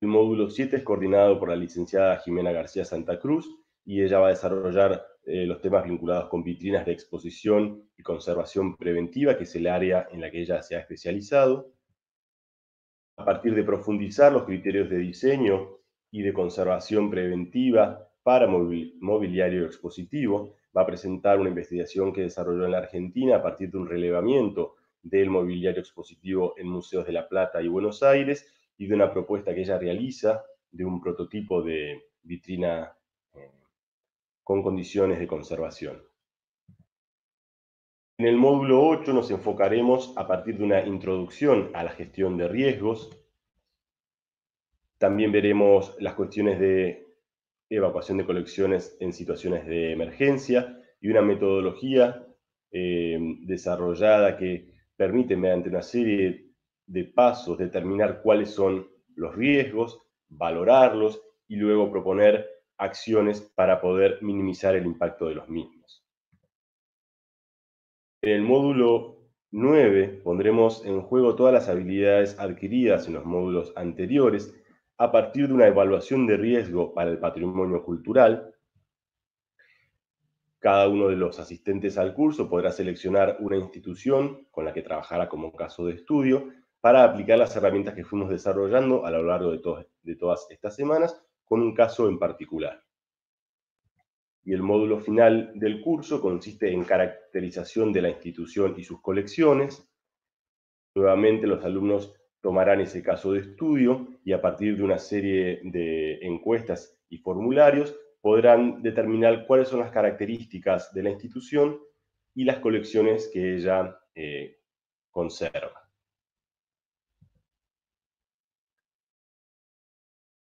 El módulo 7 es coordinado por la licenciada Jimena García Santa Cruz y ella va a desarrollar los temas vinculados con vitrinas de exposición y conservación preventiva, que es el área en la que ella se ha especializado. A partir de profundizar los criterios de diseño y de conservación preventiva para mobiliario expositivo, va a presentar una investigación que desarrolló en la Argentina a partir de un relevamiento del mobiliario expositivo en museos de La Plata y Buenos Aires y de una propuesta que ella realiza de un prototipo de vitrina con condiciones de conservación. En el módulo 8 nos enfocaremos a partir de una introducción a la gestión de riesgos. También veremos las cuestiones de evacuación de colecciones en situaciones de emergencia y una metodología desarrollada que permite, mediante una serie de pasos, determinar cuáles son los riesgos, valorarlos y luego proponer acciones para poder minimizar el impacto de los mismos. En el módulo 9 pondremos en juego todas las habilidades adquiridas en los módulos anteriores, a partir de una evaluación de riesgo para el patrimonio cultural. Cada uno de los asistentes al curso podrá seleccionar una institución con la que trabajará como caso de estudio para aplicar las herramientas que fuimos desarrollando a lo largo de todas estas semanas con un caso en particular. Y el módulo final del curso consiste en caracterización de la institución y sus colecciones. Nuevamente los alumnos tomarán ese caso de estudio y a partir de una serie de encuestas y formularios podrán determinar cuáles son las características de la institución y las colecciones que ella conserva.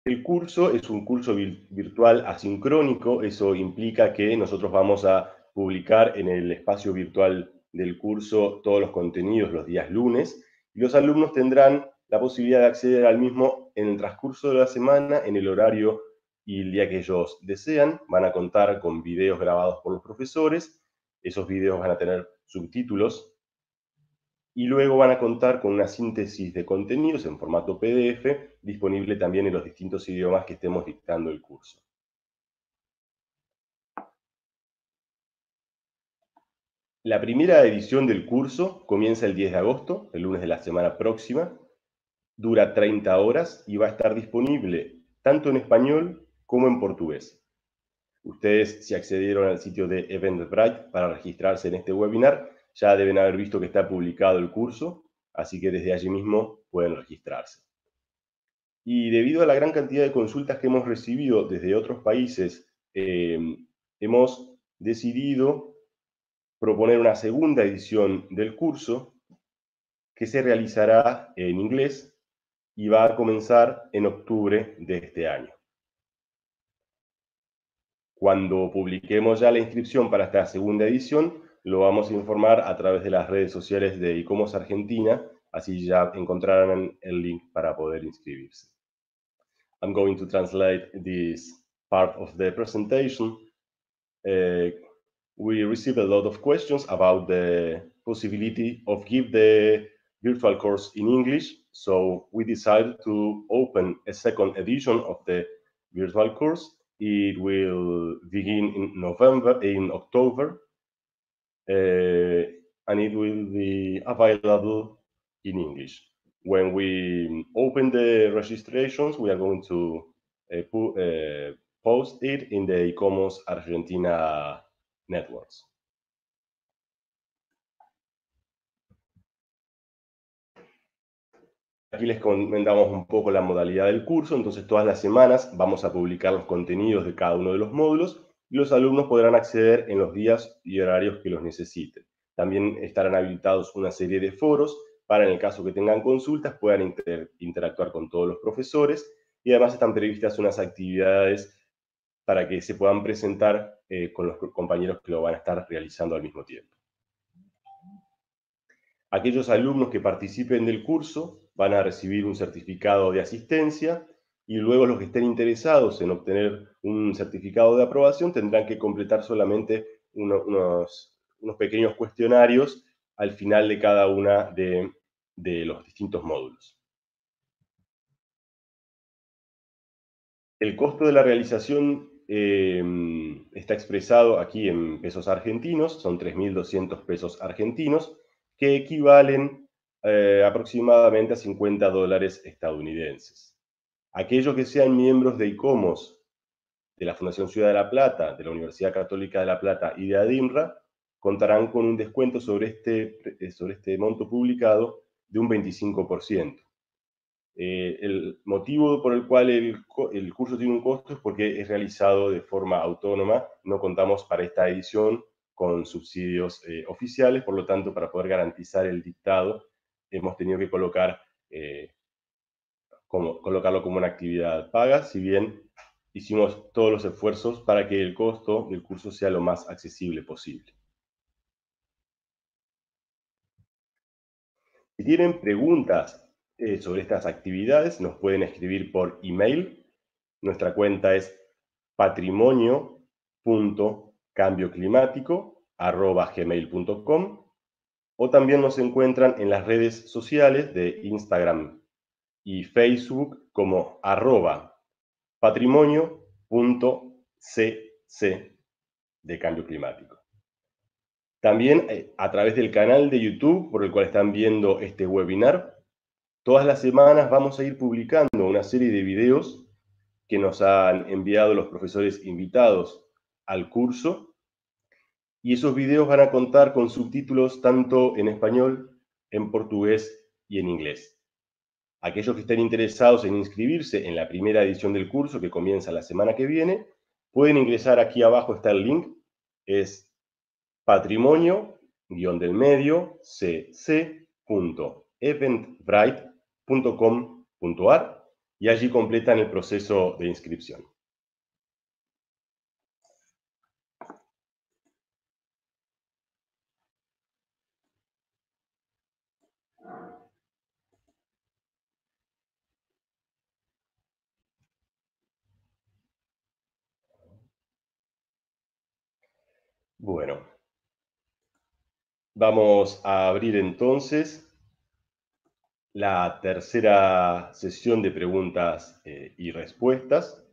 El curso es un curso virtual asincrónico. Eso implica que nosotros vamos a publicar en el espacio virtual del curso todos los contenidos los días lunes. Y los alumnos tendrán la posibilidad de acceder al mismo en el transcurso de la semana, en el horario y el día que ellos desean. Van a contar con videos grabados por los profesores, Esos videos van a tener subtítulos y luego van a contar con una síntesis de contenidos en formato PDF, disponible también en los distintos idiomas que estemos dictando el curso. La primera edición del curso comienza el 10 de agosto, el lunes de la semana próxima, dura 30 horas y va a estar disponible tanto en español como en portugués. Ustedes, si accedieron al sitio de Eventbrite para registrarse en este webinar, ya deben haber visto que está publicado el curso, así que desde allí mismo pueden registrarse. Y debido a la gran cantidad de consultas que hemos recibido desde otros países, hemos decidido proponer una segunda edición del curso que se realizará en inglés y va a comenzar en octubre de este año. Cuando publiquemos ya la inscripción para esta segunda edición, lo vamos a informar a través de las redes sociales de ICOMOS Argentina, así ya encontrarán el link para poder inscribirse. I'm going to translate this part of the presentation. We received a lot of questions about the possibility of give the virtual course in English, so we decided to open a second edition of the virtual course. It will begin in October. And it will be available in English. When we open the registrations, we are going to post it in the ICOMOS Argentina networks. Aquí les comentamos un poco la modalidad del curso. Entonces, todas las semanas vamos a publicar los contenidos de cada uno de los módulos. Los alumnos podrán acceder en los días y horarios que los necesiten. También estarán habilitados una serie de foros para, en el caso que tengan consultas, puedan interactuar con todos los profesores, y además están previstas unas actividades para que se puedan presentar con los compañeros que lo van a estar realizando al mismo tiempo. Aquellos alumnos que participen del curso van a recibir un certificado de asistencia, y luego los que estén interesados en obtener un certificado de aprobación tendrán que completar solamente unos pequeños cuestionarios al final de cada una de los distintos módulos. El costo de la realización está expresado aquí en pesos argentinos, son 3.200 pesos argentinos, que equivalen aproximadamente a $50 estadounidenses. Aquellos que sean miembros de ICOMOS, de la Fundación Ciudad de La Plata, de la Universidad Católica de La Plata y de ADIMRA, contarán con un descuento sobre este monto publicado de un 25%. El motivo por el cual el curso tiene un costo es porque es realizado de forma autónoma. No contamos para esta edición con subsidios oficiales, por lo tanto, para poder garantizar el dictado, hemos tenido que colocarlo como una actividad paga, si bien hicimos todos los esfuerzos para que el costo del curso sea lo más accesible posible. Si tienen preguntas sobre estas actividades, nos pueden escribir por email. Nuestra cuenta es patrimonio.cambioclimático@gmail.com, o también nos encuentran en las redes sociales de Instagram y Facebook como @patrimonio.cc de cambio climático. También a través del canal de YouTube por el cual están viendo este webinar, todas las semanas vamos a ir publicando una serie de videos que nos han enviado los profesores invitados al curso, y esos videos van a contar con subtítulos tanto en español, en portugués y en inglés. Aquellos que estén interesados en inscribirse en la primera edición del curso, que comienza la semana que viene, pueden ingresar. Aquí abajo está el link, es patrimonio-cc.eventbrite.com.ar, y allí completan el proceso de inscripción. Bueno, Vamos a abrir entonces la tercera sesión de preguntas y respuestas,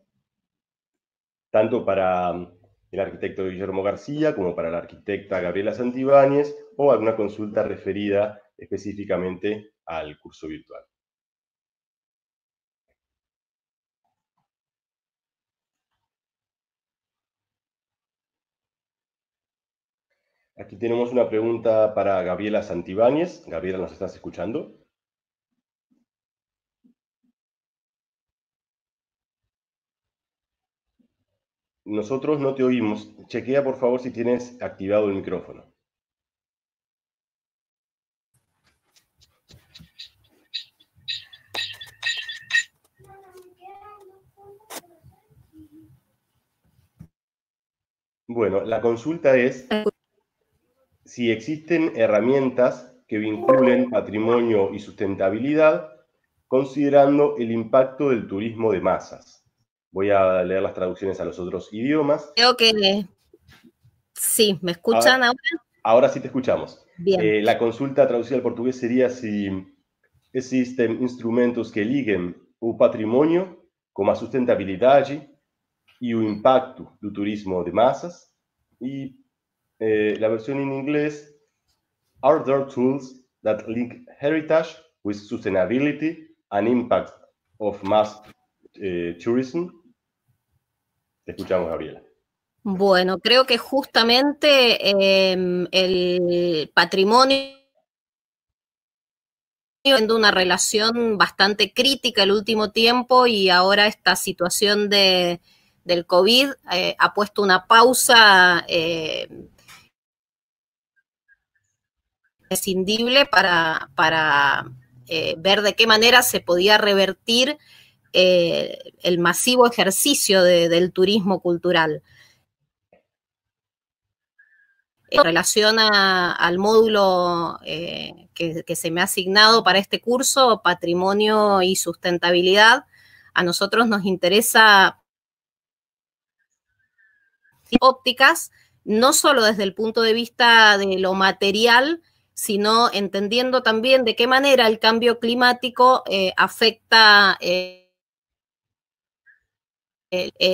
tanto para el arquitecto Guillermo García como para la arquitecta Gabriela Santibáñez, o alguna consulta referida específicamente al curso virtual. Aquí tenemos una pregunta para Gabriela Santibáñez. Gabriela, ¿nos estás escuchando? Nosotros no te oímos. Chequea, por favor, si tienes activado el micrófono. Bueno, la consulta es si existen herramientas que vinculen patrimonio y sustentabilidad, considerando el impacto del turismo de masas. Voy a leer las traducciones a los otros idiomas. Creo que sí, ¿me escuchan ahora? Ahora sí te escuchamos. Bien. La consulta traducida al portugués sería si existen instrumentos que liguen o patrimonio con la sustentabilidad y el impacto del turismo de masas. Y la versión en inglés, are there tools that link heritage with sustainability and impact of mass tourism? Te escuchamos, Gabriela. Bueno, creo que justamente el patrimonio teniendo una relación bastante crítica el último tiempo, y ahora esta situación del COVID ha puesto una pausa imprescindible para ver de qué manera se podía revertir el masivo ejercicio del turismo cultural. En relación al módulo que se me ha asignado para este curso, Patrimonio y Sustentabilidad, a nosotros nos interesa ópticas, no solo desde el punto de vista de lo material, sino entendiendo también de qué manera el cambio climático afecta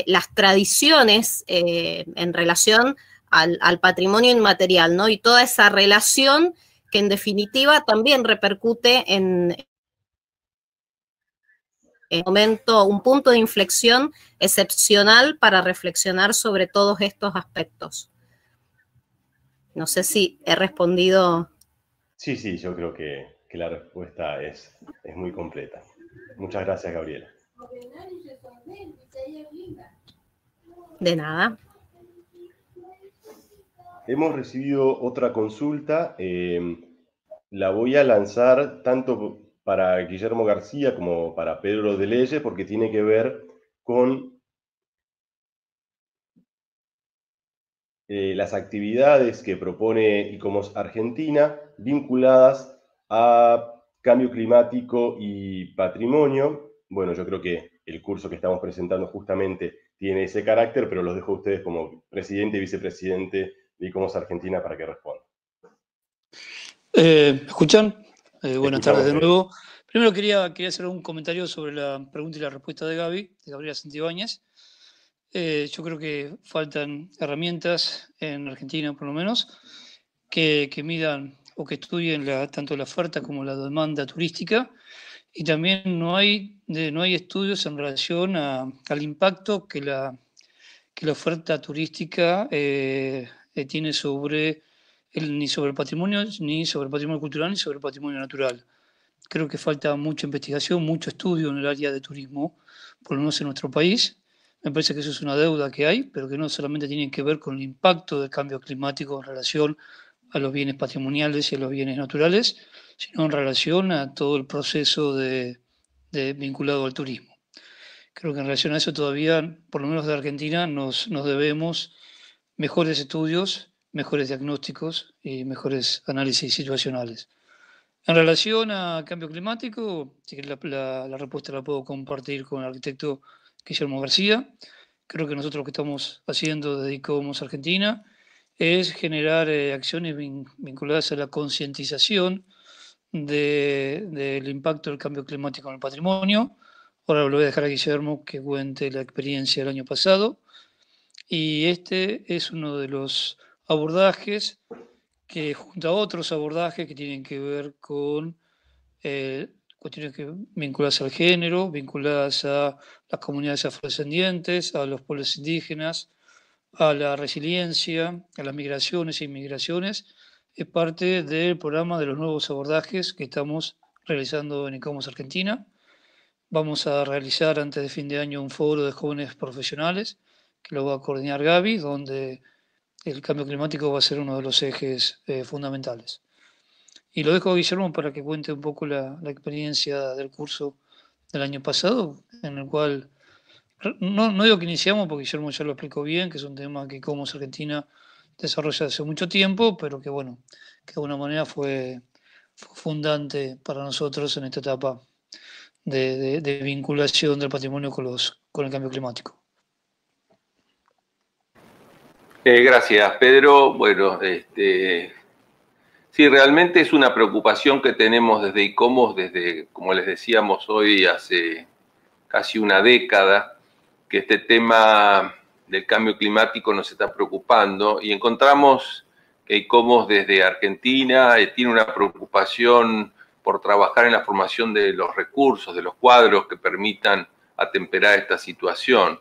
las tradiciones en relación al patrimonio inmaterial, ¿no? Y toda esa relación que en definitiva también repercute en momento, un punto de inflexión excepcional para reflexionar sobre todos estos aspectos. No sé si he respondido. Sí, sí, yo creo que la respuesta es muy completa. Muchas gracias, Gabriela. De nada. Hemos recibido otra consulta. La voy a lanzar tanto para Guillermo García como para Pedro de Leyes, porque tiene que ver con las actividades que propone ICOMOS Argentina vinculadas a cambio climático y patrimonio. Bueno, yo creo que el curso que estamos presentando justamente tiene ese carácter, pero los dejo a ustedes como presidente y vicepresidente de ICOMOS Argentina para que respondan. ¿Escuchan? Buenas tardes de nuevo. Primero quería hacer un comentario sobre la pregunta y la respuesta de Gabriela Santibáñez. Yo creo que faltan herramientas en Argentina, por lo menos, que midan o que estudien tanto la oferta como la demanda turística, y también no hay estudios en relación al impacto que la oferta turística tiene ni sobre el patrimonio cultural, ni sobre el patrimonio natural. Creo que falta mucha investigación, mucho estudio en el área de turismo, por lo menos en nuestro país. Me parece que eso es una deuda que hay, pero que no solamente tiene que ver con el impacto del cambio climático en relación a los bienes patrimoniales y a los bienes naturales, sino en relación a todo el proceso vinculado al turismo. Creo que en relación a eso todavía, por lo menos de Argentina, nos debemos mejores estudios, mejores diagnósticos y mejores análisis situacionales. En relación a cambio climático, la respuesta la puedo compartir con el arquitecto Guillermo García. Creo que nosotros lo que estamos haciendo desde ICOMOS Argentina es generar acciones vinculadas a la concientización del impacto del cambio climático en el patrimonio. Ahora lo voy a dejar a Guillermo que cuente la experiencia del año pasado. Y este es uno de los abordajes que, junto a otros abordajes que tienen que ver con cuestiones vinculadas al género, vinculadas a las comunidades afrodescendientes, a los pueblos indígenas, a la resiliencia, a las migraciones e inmigraciones, es parte del programa de los nuevos abordajes que estamos realizando en ICOMOS Argentina. Vamos a realizar antes de fin de año un foro de jóvenes profesionales que lo va a coordinar Gaby, donde el cambio climático va a ser uno de los ejes fundamentales. Y lo dejo a Guillermo para que cuente un poco la experiencia del curso del año pasado, en el cual, no digo que iniciamos, porque Guillermo ya lo explicó bien, que es un tema que ICOMOS Argentina desarrolla hace mucho tiempo, pero que bueno, que de alguna manera fue fundante para nosotros en esta etapa de vinculación del patrimonio con el cambio climático. Gracias, Pedro. Bueno, sí, realmente es una preocupación que tenemos desde ICOMOS, desde, como les decíamos hoy, hace casi una década, que este tema del cambio climático nos está preocupando, y encontramos que ICOMOS desde Argentina tiene una preocupación por trabajar en la formación de los recursos, de los cuadros que permitan atemperar esta situación.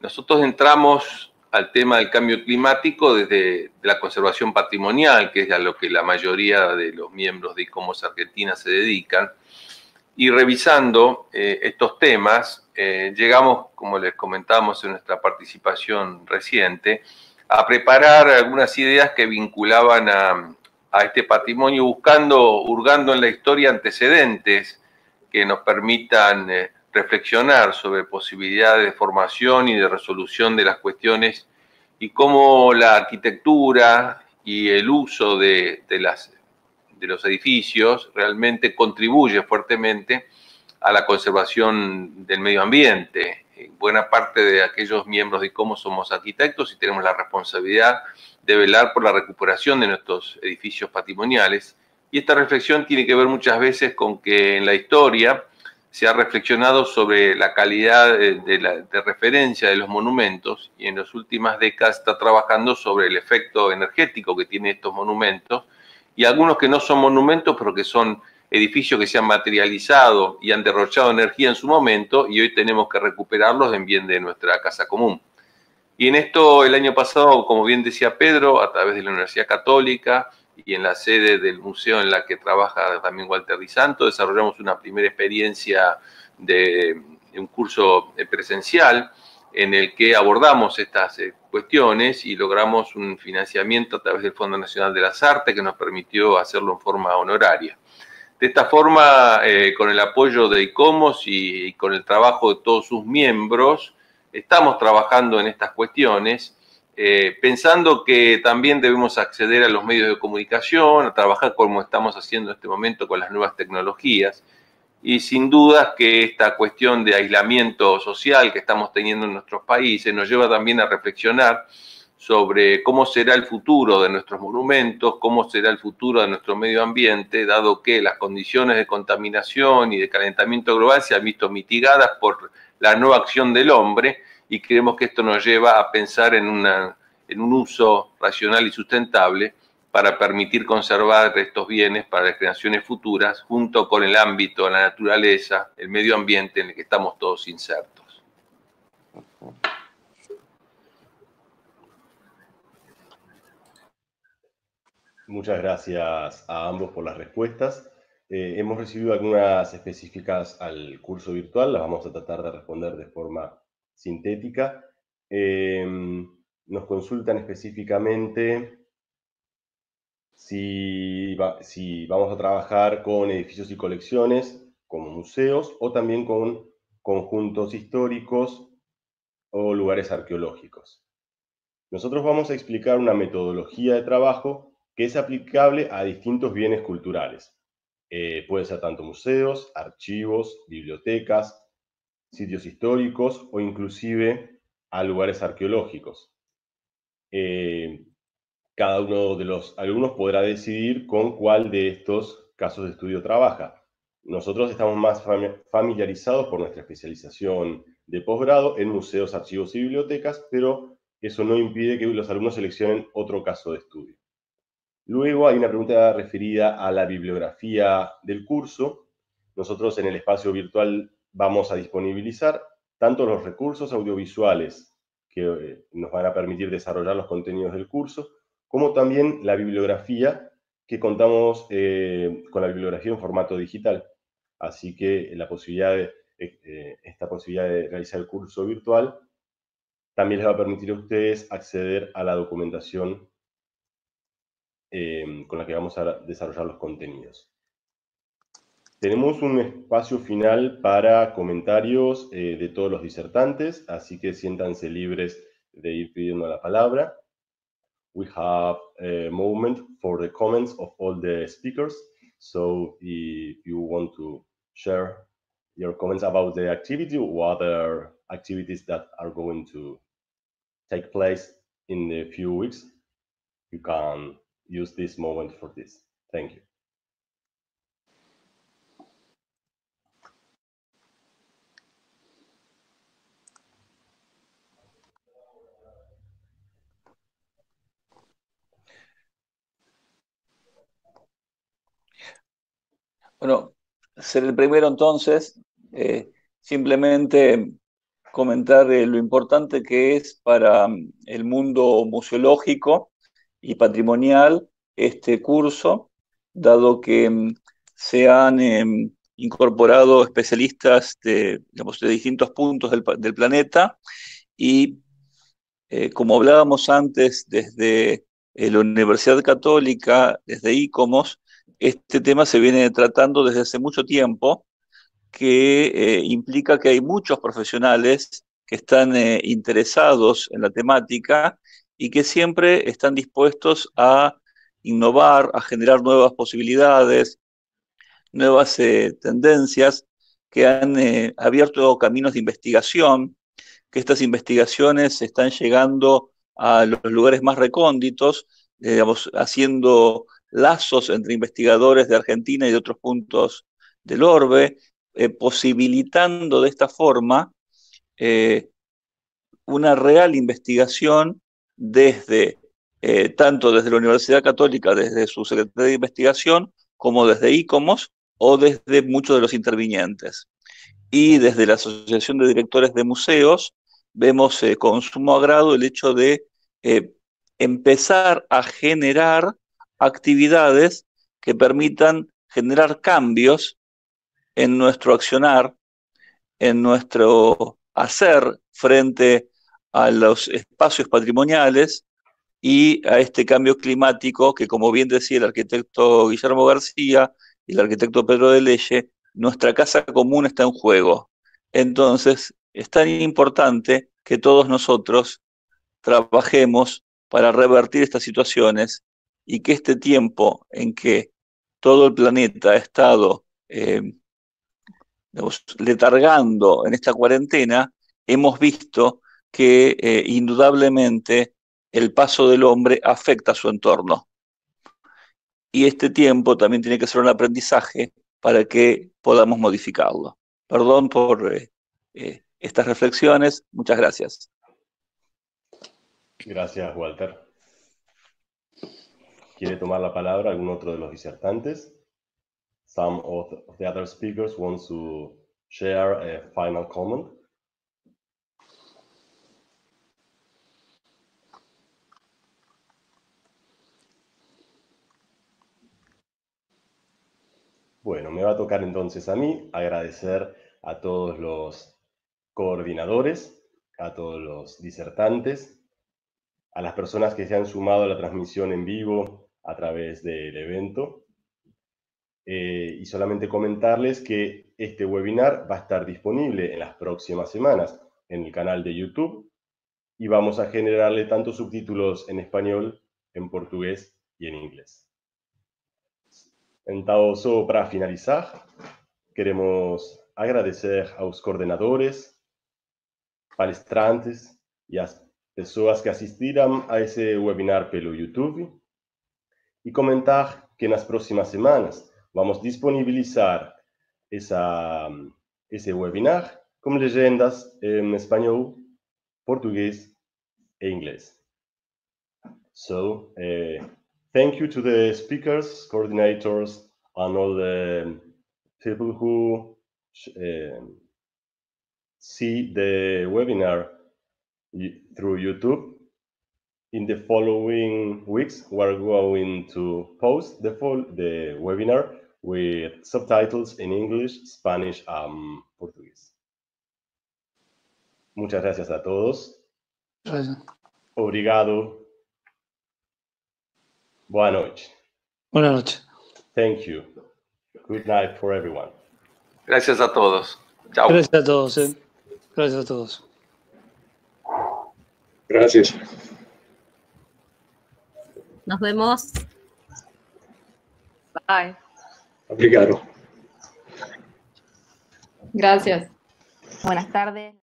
Nosotros entramos al tema del cambio climático desde la conservación patrimonial, que es a lo que la mayoría de los miembros de ICOMOS Argentina se dedican, y revisando estos temas, llegamos, como les comentábamos en nuestra participación reciente, a preparar algunas ideas que vinculaban a este patrimonio, buscando, hurgando en la historia antecedentes que nos permitan reflexionar sobre posibilidades de formación y de resolución de las cuestiones, y cómo la arquitectura y el uso de los edificios realmente contribuye fuertemente a la conservación del medio ambiente. Buena parte de aquellos miembros de ICOMOS somos arquitectos y tenemos la responsabilidad de velar por la recuperación de nuestros edificios patrimoniales, y esta reflexión tiene que ver muchas veces con que en la historia se ha reflexionado sobre la calidad de referencia de los monumentos, y en las últimas décadas está trabajando sobre el efecto energético que tienen estos monumentos, y algunos que no son monumentos, pero que son edificios que se han materializado y han derrochado energía en su momento, y hoy tenemos que recuperarlos en bien de nuestra casa común. Y en esto, el año pasado, como bien decía Pedro, a través de la Universidad Católica y en la sede del museo en la que trabaja también Walter Di Santo, desarrollamos una primera experiencia de un curso presencial en el que abordamos estas cuestiones y logramos un financiamiento a través del Fondo Nacional de las Artes que nos permitió hacerlo en forma honoraria. De esta forma, con el apoyo de ICOMOS y con el trabajo de todos sus miembros, estamos trabajando en estas cuestiones, pensando que también debemos acceder a los medios de comunicación, a trabajar como estamos haciendo en este momento con las nuevas tecnologías, y sin dudas que esta cuestión de aislamiento social que estamos teniendo en nuestros países nos lleva también a reflexionar sobre cómo será el futuro de nuestros monumentos, cómo será el futuro de nuestro medio ambiente, dado que las condiciones de contaminación y de calentamiento global se han visto mitigadas por la no acción del hombre, y creemos que esto nos lleva a pensar en un uso racional y sustentable para permitir conservar estos bienes para las generaciones futuras, junto con el ámbito, la naturaleza, el medio ambiente en el que estamos todos insertos. Muchas gracias a ambos por las respuestas. Hemos recibido algunas específicas al curso virtual, las vamos a tratar de responder de forma sintética. Nos consultan específicamente si vamos a trabajar con edificios y colecciones, como museos, o también con conjuntos históricos o lugares arqueológicos. Nosotros vamos a explicar una metodología de trabajo que es aplicable a distintos bienes culturales. Pueden ser tanto museos, archivos, bibliotecas, sitios históricos o inclusive a lugares arqueológicos. cada uno de los alumnos podrá decidir con cuál de estos casos de estudio trabaja. Nosotros estamos más familiarizados por nuestra especialización de posgrado en museos, archivos y bibliotecas, pero eso no impide que los alumnos seleccionen otro caso de estudio. Luego hay una pregunta referida a la bibliografía del curso. Nosotros en el espacio virtual vamos a disponibilizar tanto los recursos audiovisuales que nos van a permitir desarrollar los contenidos del curso, como también la bibliografía que contamos con la bibliografía en formato digital. Así que la posibilidad de, esta posibilidad de realizar el curso virtual también les va a permitir a ustedes acceder a la documentación con la que vamos a desarrollar los contenidos. Tenemos un espacio final para comentarios de todos los disertantes, así que siéntanse libres de ir pidiendo la palabra. We have a moment for the comments of all the speakers, so if you want to share your comments about the activity or other activities that are going to take place in the few weeks, you can use this moment for this. Thank you. Bueno, ser el primero entonces, simplemente comentar lo importante que es para el mundo museológico y patrimonial este curso, dado que se han incorporado especialistas de, digamos, de distintos puntos del planeta y como hablábamos antes desde la Universidad Católica, desde ICOMOS, este tema se viene tratando desde hace mucho tiempo, que implica que hay muchos profesionales que están interesados en la temática y que siempre están dispuestos a innovar, a generar nuevas posibilidades, nuevas tendencias que han abierto caminos de investigación, que estas investigaciones están llegando a los lugares más recónditos, digamos, haciendo lazos entre investigadores de Argentina y de otros puntos del orbe, posibilitando de esta forma una real investigación desde, tanto desde la Universidad Católica, desde su Secretaría de Investigación, como desde ICOMOS o desde muchos de los intervinientes. Y desde la Asociación de Directores de Museos vemos con sumo agrado el hecho de empezar a generar actividades que permitan generar cambios en nuestro accionar, en nuestro hacer frente a los espacios patrimoniales y a este cambio climático que, como bien decía el arquitecto Guillermo García y el arquitecto Pedro de Leye, nuestra casa común está en juego. Entonces, es tan importante que todos nosotros trabajemos para revertir estas situaciones y que este tiempo en que todo el planeta ha estado letargando en esta cuarentena, hemos visto que indudablemente el paso del hombre afecta a su entorno. Y este tiempo también tiene que ser un aprendizaje para que podamos modificarlo. Perdón por estas reflexiones. Muchas gracias. Gracias, Walter. ¿Quiere tomar la palabra algún otro de los disertantes? Some of the other speakers want to share a final comment. Bueno, me va a tocar entonces a mí agradecer a todos los coordinadores, a todos los disertantes, a las personas que se han sumado a la transmisión en vivo a través del evento. Y solamente comentarles que este webinar va a estar disponible en las próximas semanas en el canal de YouTube y vamos a generarle tanto subtítulos en español, en portugués y en inglés. Entonces, para finalizar, queremos agradecer a los coordenadores, palestrantes y a las pessoas que assistiram a esse webinar pelo YouTube, e comentar que nas próximas semanas vamos disponibilizar esse webinar com legendas em espanhol, português e inglês. So, thank you to the speakers, coordinators, and all the people who see the webinar through YouTube. In the following weeks, we're going to post the webinar with subtitles in English, Spanish, and Portuguese. Muchas gracias a todos. Gracias. Obrigado. Buenas noches. Buenas noches. Thank you. Good night for everyone. Gracias a todos. Chao. Gracias a todos. Gracias a todos. Gracias. Nos vemos. Bye. Obrigado. Gracias. Buenas tardes.